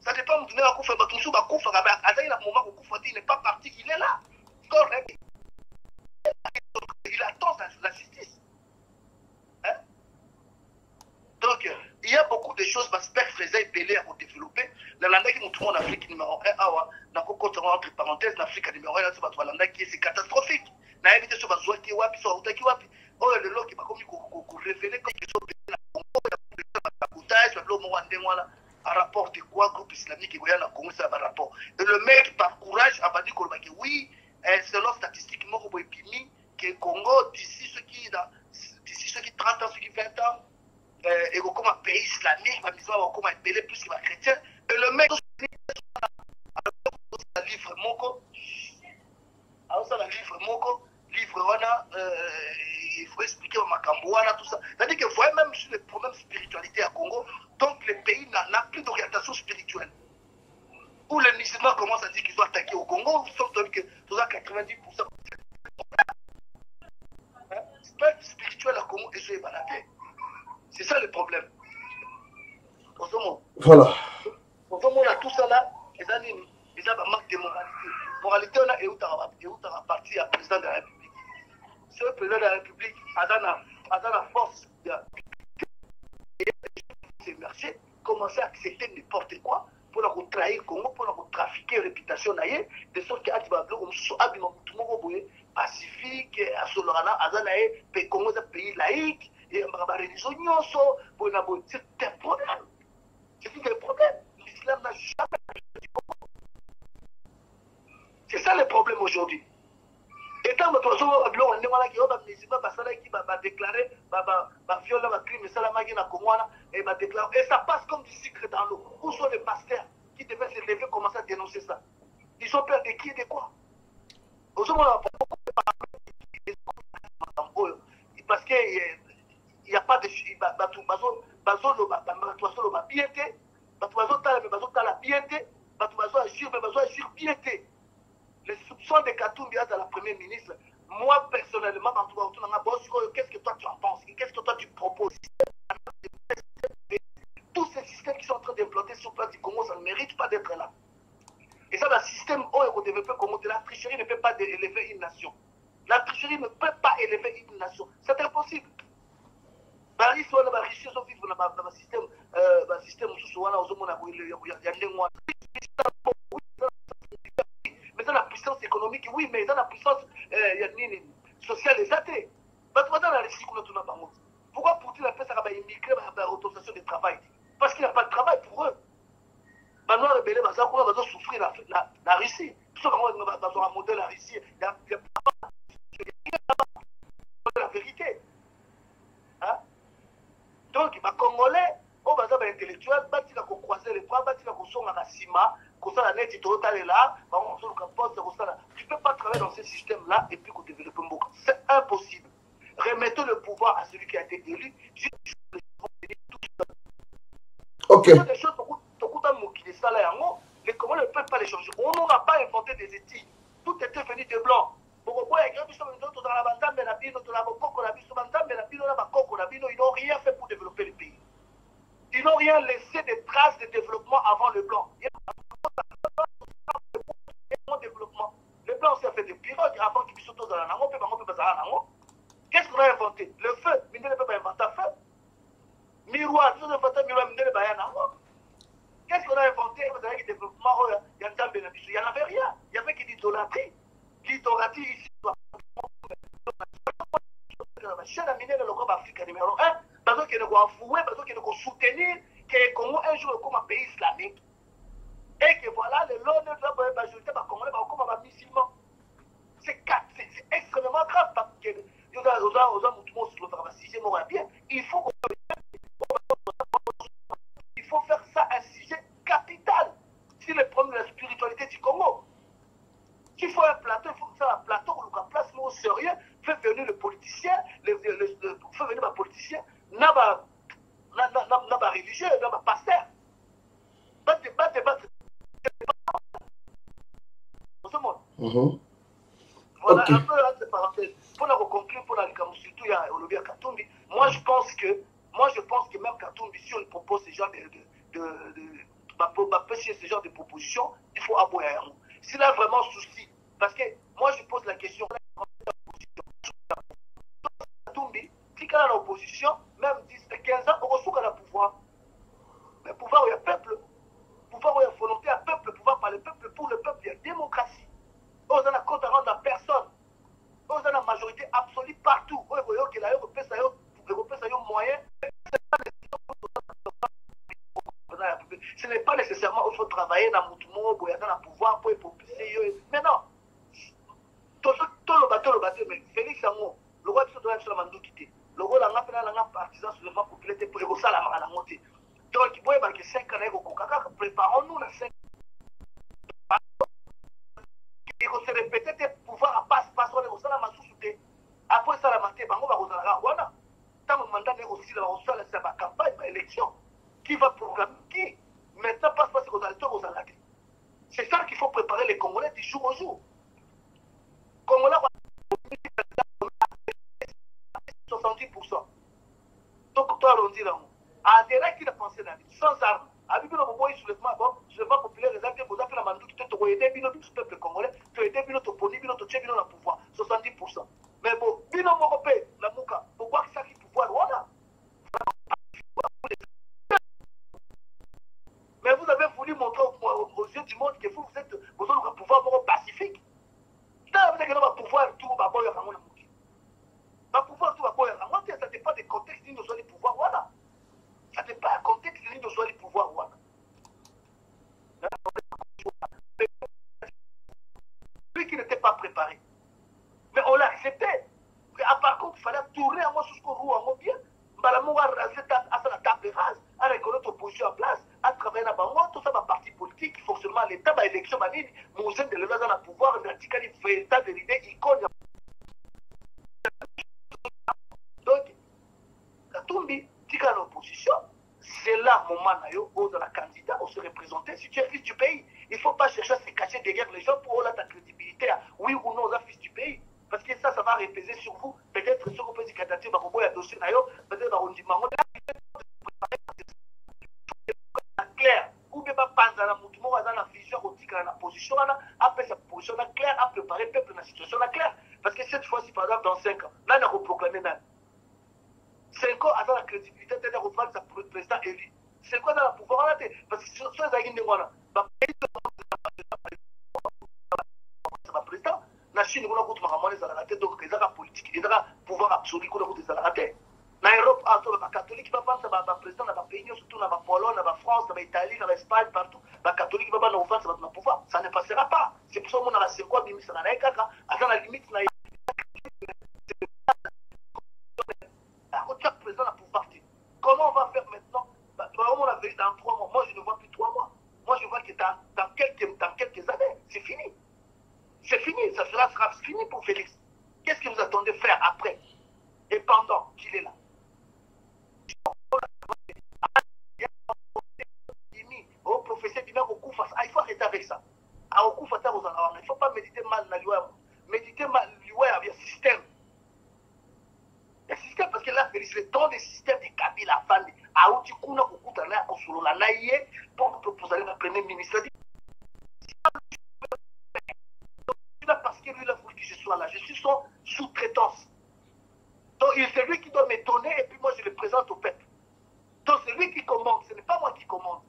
Ça dépend de la coufa, Batoumsou, Bakoufa, Azali, à moment où Koufa dit, il n'est pas parti, il est là. Correct. Il attend la justice. Hein? Donc, il y a beaucoup de choses, Basper, Frézé, Bélé, à développer. La landa qui nous trouve en Afrique numéro 1, Awa, n'a pas contre entre parenthèses, l'Afrique numéro 1, c'est catastrophique. N'a évité sur Bazoua qui wapi, sur Aouta qui wapi. Oh, le lot qui m'a commis qu'on révélait comme ils sont dans le Congo, à rapport de quoi groupe islamique et voyant la Congo, ça va rapport. Et le maire, par courage, a dit que oui, selon statistiques, que le Congo, d'ici ceux qui 30 ans, ceux qui 20 ans, et comme un pays islamique, va misoire, comme un pays plus que un chrétien, et le maire, a livre Moko, livre Wana, il faut expliquer au Makambouana, tout ça. C'est-à-dire que vous voyez même sur les problèmes de spiritualité à Congo, donc le pays n'a plus d'orientation spirituelle. Où les musulmans commencent à dire qu'ils ont attaqué au Congo, sauf que nous avons 90% de spirituel à Congo et c'est baladé. C'est ça le problème. Voilà. On a tout ça là, ils ont un manque de moralité. Moralité, on a eu parti à président de la République. Ce président de la République a dans la force de la République, commencer à accepter n'importe quoi pour leur trahir le Congo, pour leur trafiquer la réputation de sorte qu'il y a des gens pacifiques, à Solana, à Zanaé, le Congo est un pays laïque, et la religion, c'est un problème. C'est un problème. L'islam n'a jamais réglé. C'est ça le problème aujourd'hui. Et quand nous avons déclaré viol, crime, et ça passe comme du sucre dans l'eau. Où sont les pasteurs qui devaient se lever et commencer à dénoncer ça? Ils ont peur de qui et de quoi? Aujourd'hui, on a beaucoup de parents parce qu'il n'y a pas de. Les soupçons de Katumbi à la première ministre, moi personnellement, qu'est-ce que toi tu en penses? Qu'est-ce que toi tu proposes? Tous ces systèmes qui sont en train d'implanter sur le plan du Congo, ça ne mérite pas d'être là. Et ça, le système haut et redéveloppé Congo, la tricherie ne peut pas élever une nation. La tricherie ne peut pas élever une nation. C'est impossible. La richesse, la richesse, on vit dans le système, dans la puissance économique, oui, mais dans la puissance sociale et athée. Pourquoi Poutine a fait ça à immigrer à l'autorisation de travail? Parce qu'il n'y a pas de travail pour eux. Maintenant, les Belés, ils vont souffrir la Russie. Ils vont remonter la Russie. Il n'y a pas de la vérité. Donc, les Congolais, les intellectuels, ils vont croiser les bras, ils vont se mettre à Sima. Tu ne peux pas travailler dans ce système-là et puis qu'on développe beaucoup. C'est impossible. Remettons le pouvoir à celui qui a été élu. Ok. Mais comment le peuple pas les changer? On n'aura pas inventé des éthiques. Tout était venu de blanc. Ils n'ont rien fait pour développer le pays. Ils n'ont rien laissé des traces de développement avant le blanc. Le blanc s'est fait des pirogues avant qu'ils puissent tous dans la langue. Qu'est-ce qu'on a inventé? Le feu. Mais ne peut pas inventer le feu. Miroir, nous avons inventé miroir, mais ne pas inventer. Qu'est-ce qu'on a inventé? Il y avait rien. Il y avait que l'idolâtrie. L'idolâtrie ici. La mine de l'Europe africaine numéro 1, parce qu'il doit avouer, parce qu'il doit soutenir que le Congo un jour comme un pays islamique. Et que voilà, le l'on ne doit pas ajouter par Congolais, par Congolais, par musulmans. C'est extrêmement grave parce que nous avons tout le monde sur le travail. Si je m'en rappelle bien, il faut qu'on. Il faut faire ça un sujet capital. Si le problème de la spiritualité du Congo, s'il faut un plateau, il faut que ça un plateau où on place nous au sérieux. Fait venir le politicien, fait venir ma politicien, n'a pas religieux, n'a pas pasteur. Voilà un peu là, c'est parenthèse. Pour la conclure, pour la surtout il y a Olivier Katumbi. Moi je pense que même Katumbi, si on propose ce genre de proposition, il faut aboyer. S'il a vraiment souci, parce que moi je pose la question. Quand l'opposition, même 10, 15 ans, on reçoit le pouvoir. Mais pouvoir, il y a peuple. Pouvoir, il y a volonté à peuple. Pouvoir par le peuple. Pour le peuple, il y a démocratie. On a la compte à rendre à personne. On a la majorité absolue partout. On voit que l'Europe a un moyen. Ce n'est pas nécessairement qu'il faut travailler dans le monde, dans le pouvoir, pour épouser. Mais non. Mais Félix Amon, le roi de ce domaine, c'est la mandoukité. Le rôle d'un partisan sur le map populaire était pour ça la montée. Donc, il faut que 5 ans, préparons-nous la 5 ans. Il faut se répéter des pouvoirs à passe-passe, on est la masse-soutée. Après ça, la matinée, on va aux Arwana. Tant que mandat négocie, on sort la campagne, l'élection. Qui va programmer qui? Maintenant, passe-passe aux aléteurs, aux aléteurs. C'est ça qu'il faut préparer les Congolais du jour au jour. Congolais, 70%. Donc, toi, on dit là, à des règles de pensée dans la vie, sans armes, avec le mouvement soulèvement populaire, les actes de Bosa, la mandoute, tu as aidé le peuple congolais, tu as aidé notre pony, notre chef, notre pouvoir, 70%. Mais bon, bino européen, la mouka, pourquoi ça qui pouvoir, voilà. Mais vous avez voulu montrer aux yeux du monde que vous êtes, vous avez un pouvoir pacifique. Tant que vous avez pouvoir, tout va bon, il y a un monde. Le pouvoir, ça dépend des contextes où nous sommes les pouvoirs. Voilà. Ça dépend des contextes où nous sommes les pouvoirs. Voilà. Lui qui n'était pas préparé. Mais on l'a accepté. Par contre, il fallait tourner à moi sur ce qu'on roule à mon bien. Malamou a rasé à la table rase, a reconnu l'opposition en place, a travaillé là-bas. Tout ça, ma parti politique, fonctionnement à l'État, ma élection, ma ligne, mon jeune de l'élevage dans le pouvoir, il fait l'état de l'idée, il cogne. À l'opposition, c'est là le moment où la candidat on se représenter. Si tu es fils du pays, il ne faut pas chercher à se cacher derrière les gens pour avoir ta crédibilité. Oui ou non, on a fils du pays. Parce que ça va repéser sur vous. Peut-être sur le candidat, on va dossier, peut-être on dit, clair. Ou bien pas dans la mouvement, dans la vision, on dit que la position, après sa position claire, à préparer le peuple dans la situation claire. Parce que cette fois-ci, par exemple, dans 5 ans, là, on a reproclamé même. C'est quoi dans la crédibilité de la reprendre sa président élu? C'est quoi dans la pouvoir en athée? Parce que sur ça, il y a un président. La Chine, on a contre Maramon les Alatés, donc les Arabes politiques, ils ont un pouvoir absolu contre les Alatés. Dans l'Europe, entre les catholiques, va prendre sa président dans le pays, surtout dans la Pologne, dans la France, dans l'Italie, dans l'Espagne, partout. Les catholiques, va prendre sa président pouvoir. Ça ne passera pas. C'est pour ça qu'on a la seconde limite, dans la limite, chaque président a pour partir. Comment on va faire maintenant? On a vu dans 3 mois. Moi, je ne vois plus 3 mois. Moi, je vois que dans quelques années, c'est fini. C'est fini. Ça sera fini pour Félix. Qu'est-ce que vous attendez faire après et pendant qu'il est là? dans le système de Kabila Valley, à où tu coules beaucoup d'années à Kosolo, la naïe, pour proposer le premier ministre. Parce que lui, il a voulu que je sois là. Je suis son sous-traitance. Donc, c'est lui qui doit me donner et puis moi, je le présente au peuple. Donc, c'est lui qui commande. Ce n'est pas moi qui commande.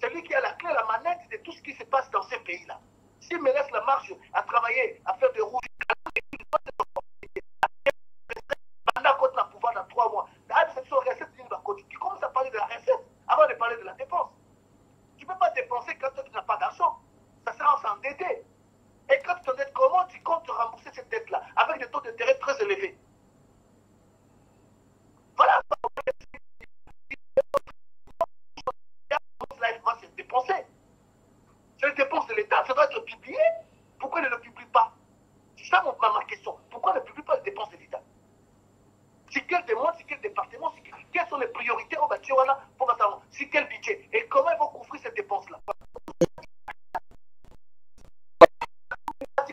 C'est lui qui a la clé, la manette de tout ce qui se passe dans ces pays-là. S'il me laisse la marge à travailler, à faire des rouges, tu commences à parler de la recette avant de parler de la dépense. Tu ne peux pas dépenser quand tu n'as pas d'argent. Ça sert à s'endetter. Et quand tu t'endettes, comment tu comptes rembourser cette dette-là avec des taux d'intérêt très élevés? Voilà. C'est dépensé. C'est les dépenses de l'État. Ça doit être publié. Pourquoi ne le publie pas? C'est ça ma question. Pourquoi ne publie pas les dépenses de l'État? C'est quel demande, c'est quel département, quelles sont les priorités au bâtiment pour savoir c'est quel budget et comment ils vont couvrir ces dépenses-là. Parce que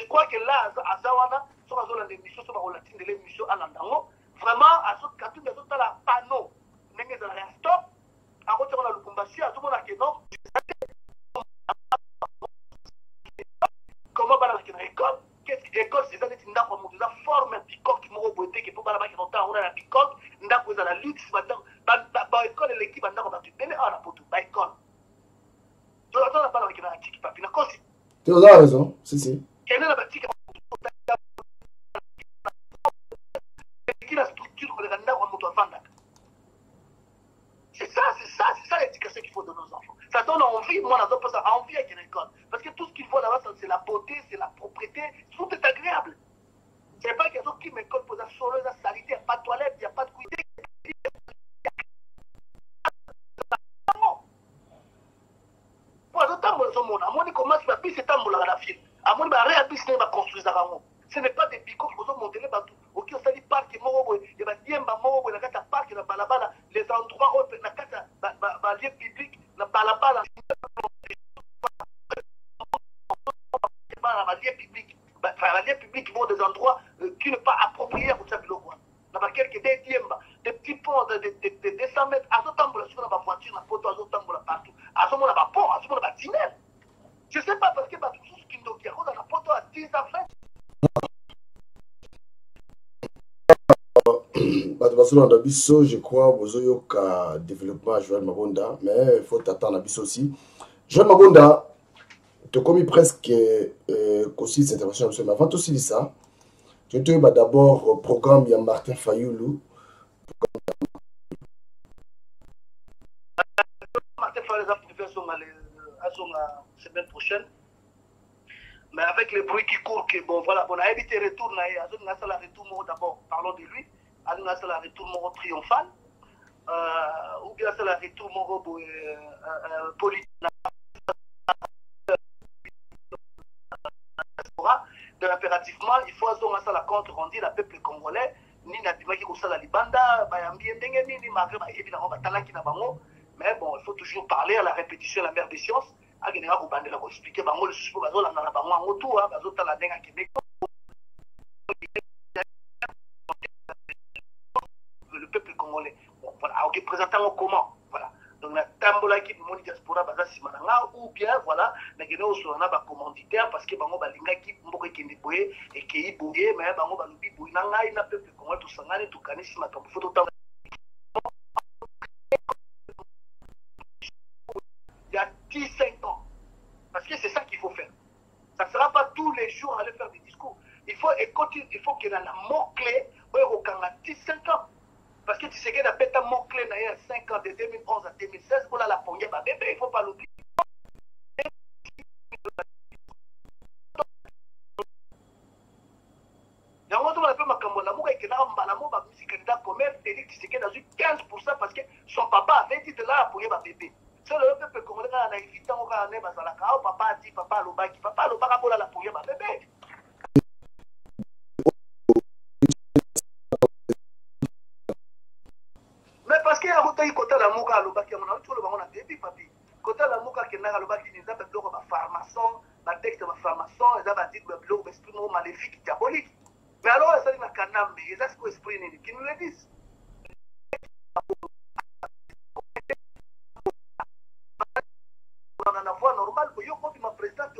je crois que là, à Zawana, sur l'émission à l'Andango, vraiment, à ce cas, tout le monde a la panneau. Mais dans la stop, à retour à Lukumbashi, à tout le monde a dit non. Comment va la récolte? Qu'est-ce que l'école, c'est ça, c'est une forme de picoque qui m'a reposé, qui peut pas la picoque, on a la picoque, on a posé la lutte, maintenant, l'école et l'équipe, on a tout donné, on a pour tout, l'école. Tu n'as pas la picoque, tu n'as pas la picoque. Tu as raison, si, si. Quelle est la picoque? La structure qu'on a dans c'est ça l'éducation qu'il faut donner aux enfants. Ça donne envie, moi, la personne a envie avec une école. Parce que tout ce qu'ils voient là-bas, c'est la beauté, c'est la propriété, tout est agréable. C'est pas qu'il y a d'autres qui m'écoutent pour la soleil, la saleté, il n'y a pas de toilette, il n'y a pas de cuité. Pour les autres, on commence à faire c'est un moulin à la file. À mon avis, on va construire ça. Ce n'est pas des picots qui vont monter les bateaux. Ok, on s'est parc et moro, il va dire moro, la carte parc, la balabala, les endroits où la carte va lieu public, la balabala, la lieu public, la lieu public vont des endroits qui ne sont pas appropriés pour ça, la barrière qui est des petits ponts de 200 mètres, à ce temps-là, sur la voiture, la photo, à ce temps-là, partout, à ce moment-là, la pont, à ce moment-là, la tunnel. Je ne sais pas parce que tout ce qui nous dit, la photo à 10 à 20. Je crois que le développement de Joel Mabonda, mais il faut attendre aussi. Joel Mabonda, tu as commis presque cette intervention, mais avant tout ça, tu as d'abord le programme de Martin Fayulu. Martin Fayulu la semaine prochaine. Mais avec le bruit qui court, que bon, voilà, on a évité le retour, on a fait le retour d'abord, parlons de lui. On a fait le retour triomphal, ou bien c'est le retour politique de l'impérativement. Il faut que la contre rendue la peuple congolais, ni n'a pas que la Libanda, ni malgré évidemment, mais bon, il faut toujours parler à la répétition, à la mère des sciences. À Guinea, au Bandela, on explique, bah moi le sujet, bah on a la banque en retour, bah on a la dingue à Québec. Le peuple congolais, voilà, ok, présentant comment, voilà. Donc la tambola qui mon diaspora, bah ça c'est malanga, ou bien voilà, la Guinea au Solana, bah commanditaire, parce que bah on a linga qui beaucoup qui n'est boué et qui est boué, mais bah on a l'oubli boué, nanga, il n'a peuple congolais tout sangane, tout canis, il m'a tombé photo. Il y a 15 ans. Parce que c'est ça qu'il faut faire. Ça ne sera pas tous les jours aller faire des discours. Il faut qu'il y ait un mot-clé au Canada 15 ans. Parce que tu sais qu'il y a un mot-clé à 5 ans, de 2011 à 2016, pour la poignée, bébé, il ne faut pas l'oublier. Il y a un moment où on a fait ma camoula, il y a un moment où la musique candidat commerce, Félix Tshisekedi a eu 15% parce que son papa avait dit de là à poignée, bébé. sur le peuple congolais on a hésité on va aller basalaka papa dit papa lobaki pour la pouye ma bébé. Mais parce qu'il y a route côté la mouka lobaki on a tout le monde a débi papi. Côté la mouka qui n'a lobaki ni zabe bloko ba pharmacien, ba texte ba pharmacien, ils avaient dit que bloko esprit maléfique diabolique. Mais alors ça dit na kanambe, ils a ce que esprit ni qui nous le disent. On a voix normale pour y ma présidente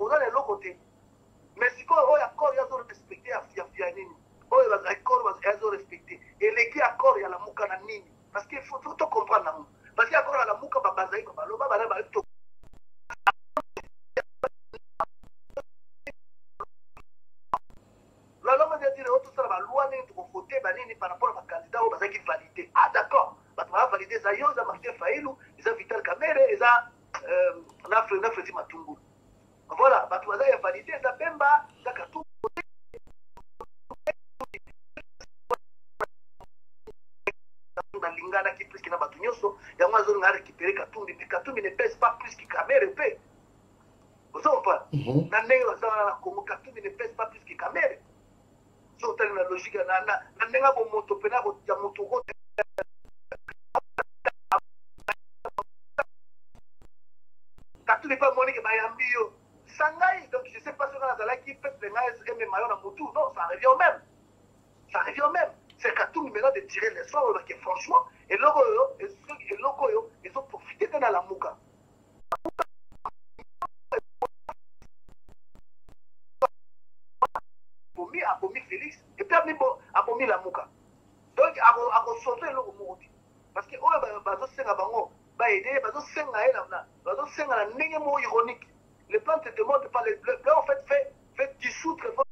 on a les longs côtés mais si quoi on accord ils ont respecté à Fianini on a accord ils ont respecté et les qui accord il y a la mouka na nini parce qu'il faut tout comprendre parce qu'il y a encore la mouka babazaï comme l'oba balaba tout la loi de dire tout ça la loi n'est trop voter banini par rapport à candidat au bazaki validé ah d'accord bah tu vas valider ça ils ont Martin Fayulu ils ont Vital Kamerhe ils ont voilà, bah tu as la validé, ça bemba, ça katou. Lingana qui plus qu'il n'a pas tout nyoso, il y a moins de récupérer Katumbi, mais Katumbi ne pèse pas plus que Kamerhe paie. Vous comprenez? Nané, comme Katumbi ne pèse pas plus que Kamerhe. Sur telle la logique, nané, bon moto pena, ya moto go. Donc je ne sais pas si on a Azali qui pète les naïs et mes maillons à moto. Non, ça revient au même. Ça revient au même. C'est Katumbi maintenant de tirer les soirs parce que franchement, et l'Ogoyo, et ceux ils ont profité de la mouka. Abomi, abomi Félix, et puis abomi la mouka. Donc, à sauver l'Ogo Mourouti. Parce que, oh, Bazo Senga Bango, Baïdé, Bazo Senga Elamna, Bazo Senga la Nengemo ironique. Le plan te demande pas les bleus. En fait, fait dissoudre votre.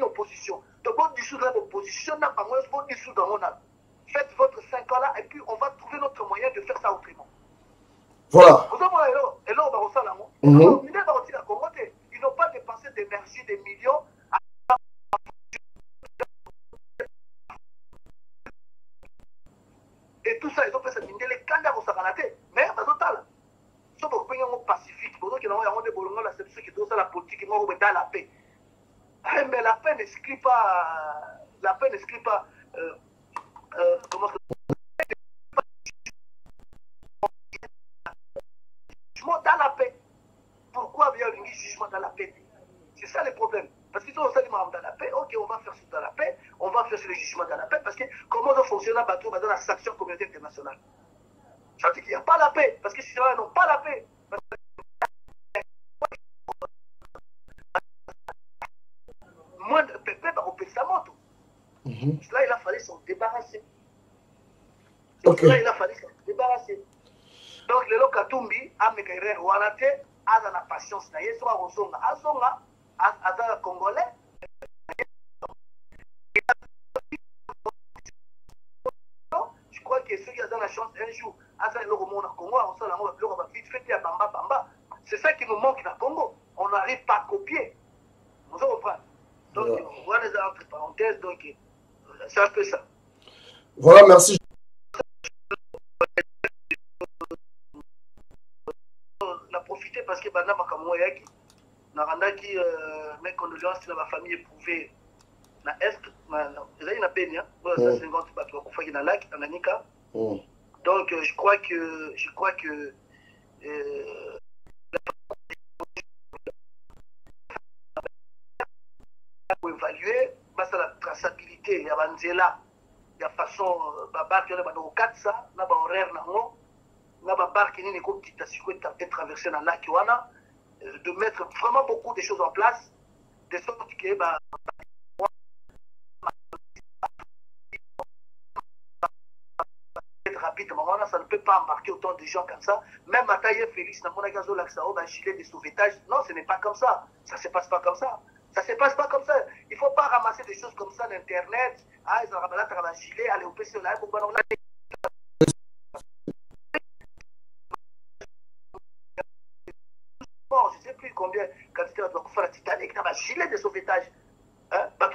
Opposition. Donc, vous dissoudre l'opposition, n'a pas moins, vous dissoudre Ronald. Faites votre 5 ans là, et puis on va trouver notre moyen de faire ça autrement. Voilà. Vous avez et là, on va ressentir l'amour. Ils n'ont pas dépensé d'énergie, des millions. Et tout ça, ils ont fait ça. Les candidats vont s'arrêter. Mais ça total. Sauf que nous sommes pacifiques. Nous sommes des Bolongo, la seule qui donne la politique, nous sommes dans la paix. Mais la paix n'écrit pas. La paix n'écrit pas. Comment ça jugement dans la paix. Pourquoi il y a un jugement dans la paix? C'est ça le problème. Parce qu'ils ont seulement dans la paix, ok, on va faire ça dans la paix, on va faire ce jugement dans la paix, parce que comment on fonctionne dans la sanction communauté internationale? Ça veut dire qu'il n'y a pas la paix, parce que si ils n'ont pas la paix, moins de paix, on peut ça monte. Cela, il a fallu s'en débarrasser. Cela, il a fallu s'en débarrasser. Donc, le Katumbi, à Mekere, ou à la terre, à la patience, à Yeswa, à Zonga, à Congolais, je crois que ceux qui ont la chance un jour, c'est ça qui nous manque dans le Congo. On n'arrive pas à copier. Vous comprenez? Donc, voilà les entre parenthèses, donc c'est un peu ça. Voilà, merci. On a profité parce que Banda Makamoyaki. Narandaki, mes condoléances à ma famille éprouvée. Na est, ils aient na peine, hein. 150 bateaux, on fait qu'il y a un lac, un anika. Donc je crois que pour évaluer, parce que la traçabilité, il y a Banzela, il y a façon, la barque là-bas dans Katsa, là-bas horaire nango, là-bas barque ni les côtes qui t'assure de traverser dans lac Yoana. De mettre vraiment beaucoup de choses en place, de sorte que bah, rapidement, ça ne peut pas embarquer autant de gens comme ça. Même à Taïe Félix, dans mon agazo, l'axao, un gilet de sauvetage, non, ce n'est pas comme ça. Ça ne se passe pas comme ça. Ça se passe pas comme ça. Il ne faut pas ramasser des choses comme ça d'Internet. Ah, ils ont ramassé un gilet, allez au PC, là, pour pas je ne sais plus combien, quand il y a un gilet de sauvetage, hein, bah,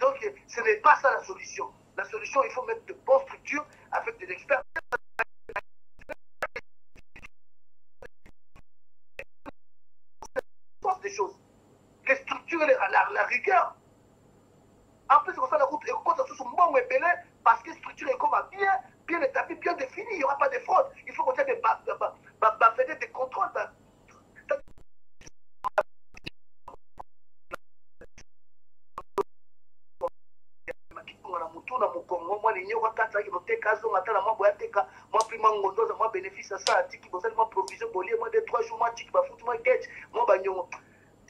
Donc, ce n'est pas ça la solution. La solution, il faut mettre de bonnes structures avec des experts. Des choses. Les structures, la rigueur. En plus, comme ça, la route, ça se bon et belé, parce que structure est comme bien établie, bien définie. Il n'y aura pas de fraude. Il faut qu'on ait des contrôles.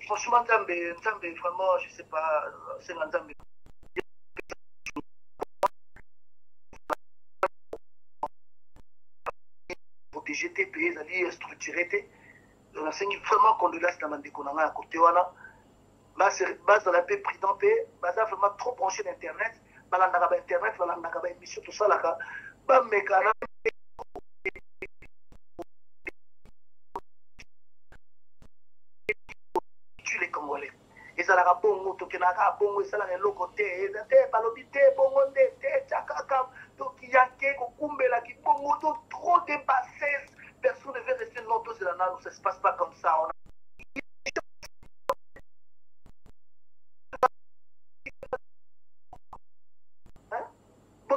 Franchement, vraiment, je sais pas, c'est la dame. J'étais payé, j'allais structurer. On a signé vraiment condoléances dans la côté. Base dans la paix prudente, base vraiment trop branché d'internet. Internet, voilà, on a émission, tout ça, là, bah, mais quand même, tu les Congolais. Et ça, la bon, tout ça, la locoté, balobité, bongoté, tchakaka, donc il y a qui bon, trop dépassé, personne ne veut rester longtemps sur la nappe, ça se passe pas comme ça. On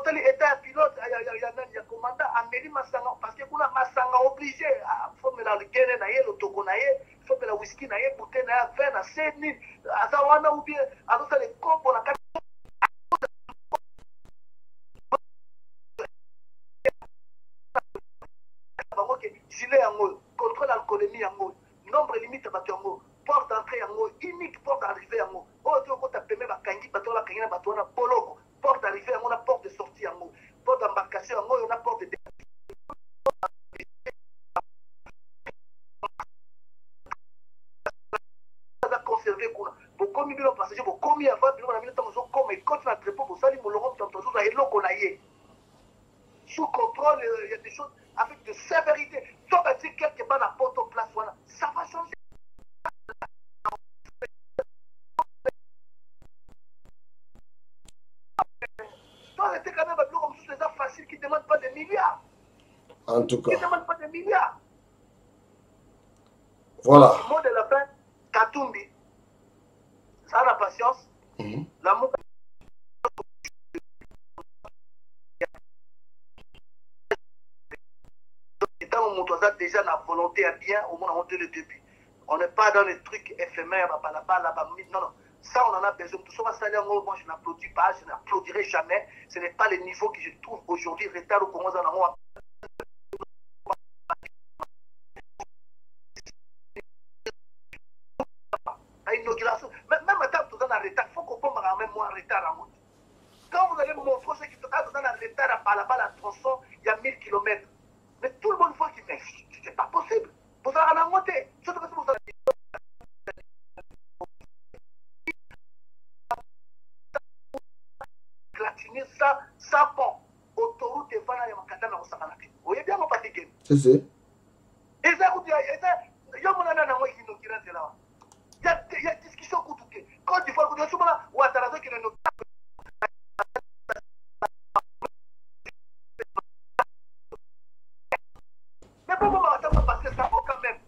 a l'État pilote, il y a commandant Amélie Massanga, parce que nous avons Massanga obligé à former la guerre, il faut que la whisky, la bouteille, la vin, la sénine, à Zawana ou bien à l'autre, les corps pour la carte. Gilet en haut, contrôle l'alcoolémie en haut, nombre limite à en haut, porte d'entrée en haut, unique porte d'arrivée en haut, autre côté, même à Kangi, Batola, Kanyana, Batola, Polo. Porte d'arrivée, on a porte de sortie en haut. Porte d'embarcation en haut, on a porte de débarquement. On a conservé qu'on a. Pour commis, on a passé, pour commis avant, on a mis le temps, on a commis, et quand on a trépé, pour ça, on a mis toujours la hélo qu'on a eu. Sous contrôle, il y a des choses avec de sévérité. Toi, tu sais, quelque part, la porte en place, voilà. Ça va changer. Qui ne demande pas des milliards. En tout cas. Qui ne demande pas des milliards. Voilà. Le mot de la fin, Katumbi. Ça a la patience. L'amour. Étant au Montoisa, déjà la volonté à bien, au moins on a le début. On n'est pas dans les trucs éphémères, là-bas, là-bas. Non, non. Ça, on en a besoin. Tout ça, moi, je n'applaudis pas, je n'applaudirai jamais. Ce n'est pas le niveau que je trouve aujourd'hui. Retard au Congo, inauguration. Même à table, tout ça, en retard. Il faut qu'on prenne même moi en retard. Quand vous allez me montrer ce qui se passe, tout ça, en retard, à Palaba, à Tronçon, il y a 1000 km. Mais tout le monde voit qu'il n'est pas possible. Vous allez en monter. Ça, ça pont, autoroute et voilà, il y a un cadavre. Vous voyez bien, mon patigué. C'est ça. Et ça, il y a une discussion. Quand il faut que nous sommes là, ou à Tarazo qui ne nous pas. Mais pourquoi m'attends-moi passer ça mot quand même?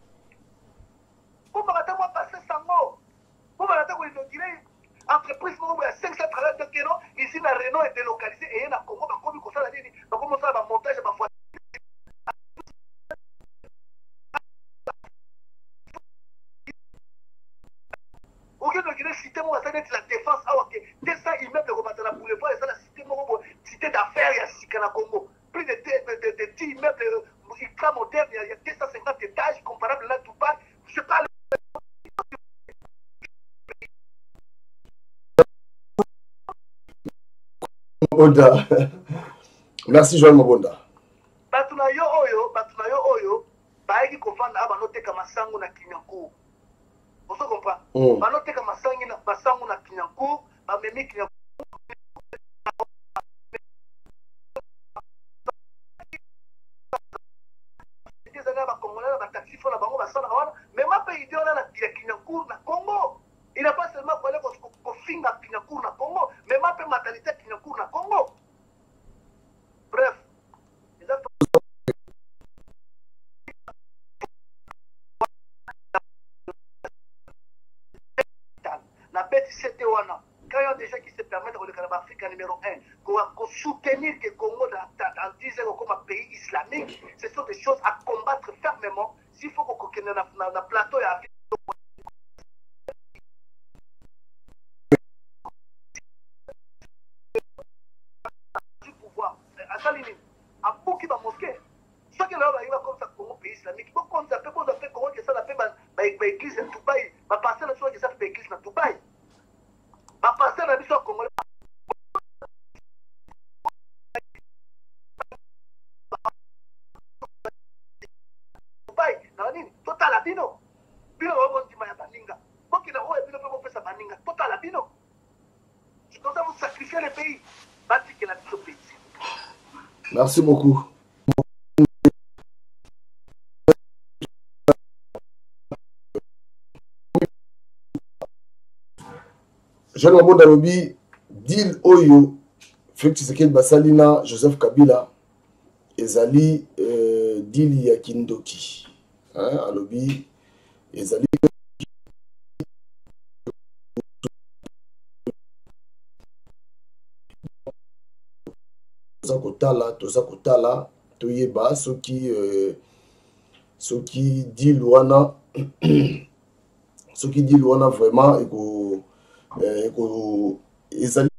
Pourquoi m'attends-moi passer ça mot? Pourquoi m'attends-moi inaugurer? Entreprise, il y a 530 euros, ici, la Renault est délocalisée et il y a un Congo, un Congo, un Congo, un Congo, un montage, un voiture. Au lieu de citer mon assassin, la défense, ah ok, 200 immeubles de combattre la boule, et ça, la cité mon cité d'affaires, il y a 6 canaux Congo. Plus de 10 immeubles ultra modernes, il y a 250 étages comparables là, tout bas. Je parle. Oda. Merci Joel Mabonda. masango na Kinyanko. Vous comprenez? Banoteka masango na Kinyanko, ba memi Kinyanko. Mais ma pays on a la Kinyanko na Congo. Il n'a pas seulement parlé qu'on finit la Kinyanko na Congo, mais ma pays mentalité Kinyanko na Congo. Bref. Quand il y a des gens qui se permettent de regarder l'Afrique numéro 1, qu'on soutenir que le Congo dans 10 ans comme un pays islamique, ce sont des choses à combattre fermement. S'il faut qu'on connaisse un plateau et à vivre. Du pouvoir, à Salini, à Pouki, à Mosquée, ceux qui arrivent comme ça, Congo, pays islamique, pourquoi on s'appelle Congo, qui est ça, la paix, l'église en Dubaï, va passer la soirée qui s'appelle l'église en Dubaï. A passer la mission congolaise. Total Latino. Puis on dit Maya Baninga. Pour qu'il a eu et puis on peut faire Baninga. Total Latino. C'est comme ça vous sacrifiez le pays. Bâti que la mission pays. Merci beaucoup. Joel Mabonda lobi deal oyo Félix Tshisekedi basalina Joseph Kabila ezali deal ya kindoki alobi ezali toza kotala toyeba soki deal wana soki deal wana vraiment eko ezali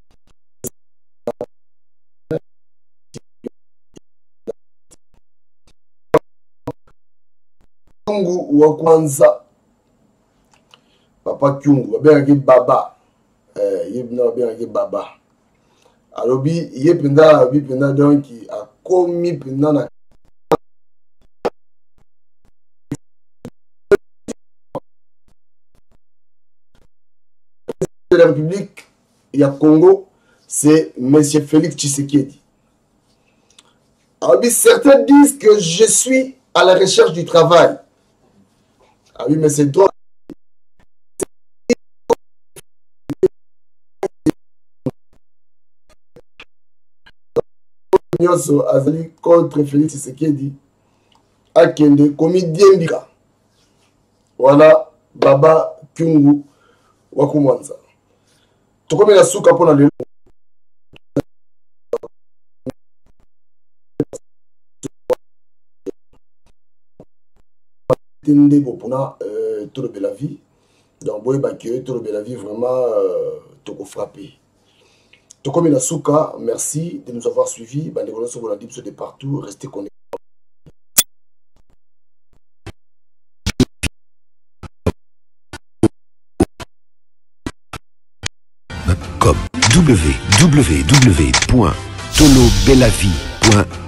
Kyungu wa kwanza papa Kyungu babengaki baba yebina babengaki baba alobi ye penda bipenda donc akomi penda na la République et à Congo, c'est M. Félix Tshisekedi. Alors, certains disent que je suis à la recherche du travail. Ah oui, mais c'est toi. Azali contre Félix Tshisekedi. Akende, comédien Bika. Voilà, Baba Kyungu Wakumwanza. Tu connais la souka pour aller. Tendez pour na Tolobelavie. Donc boy baké Tolobelavie vraiment toko frappé. Tu connais la souka, merci de nous avoir suivis. Bah les relations vous la dipse de partout, restez connectés. www.tolobelavie.com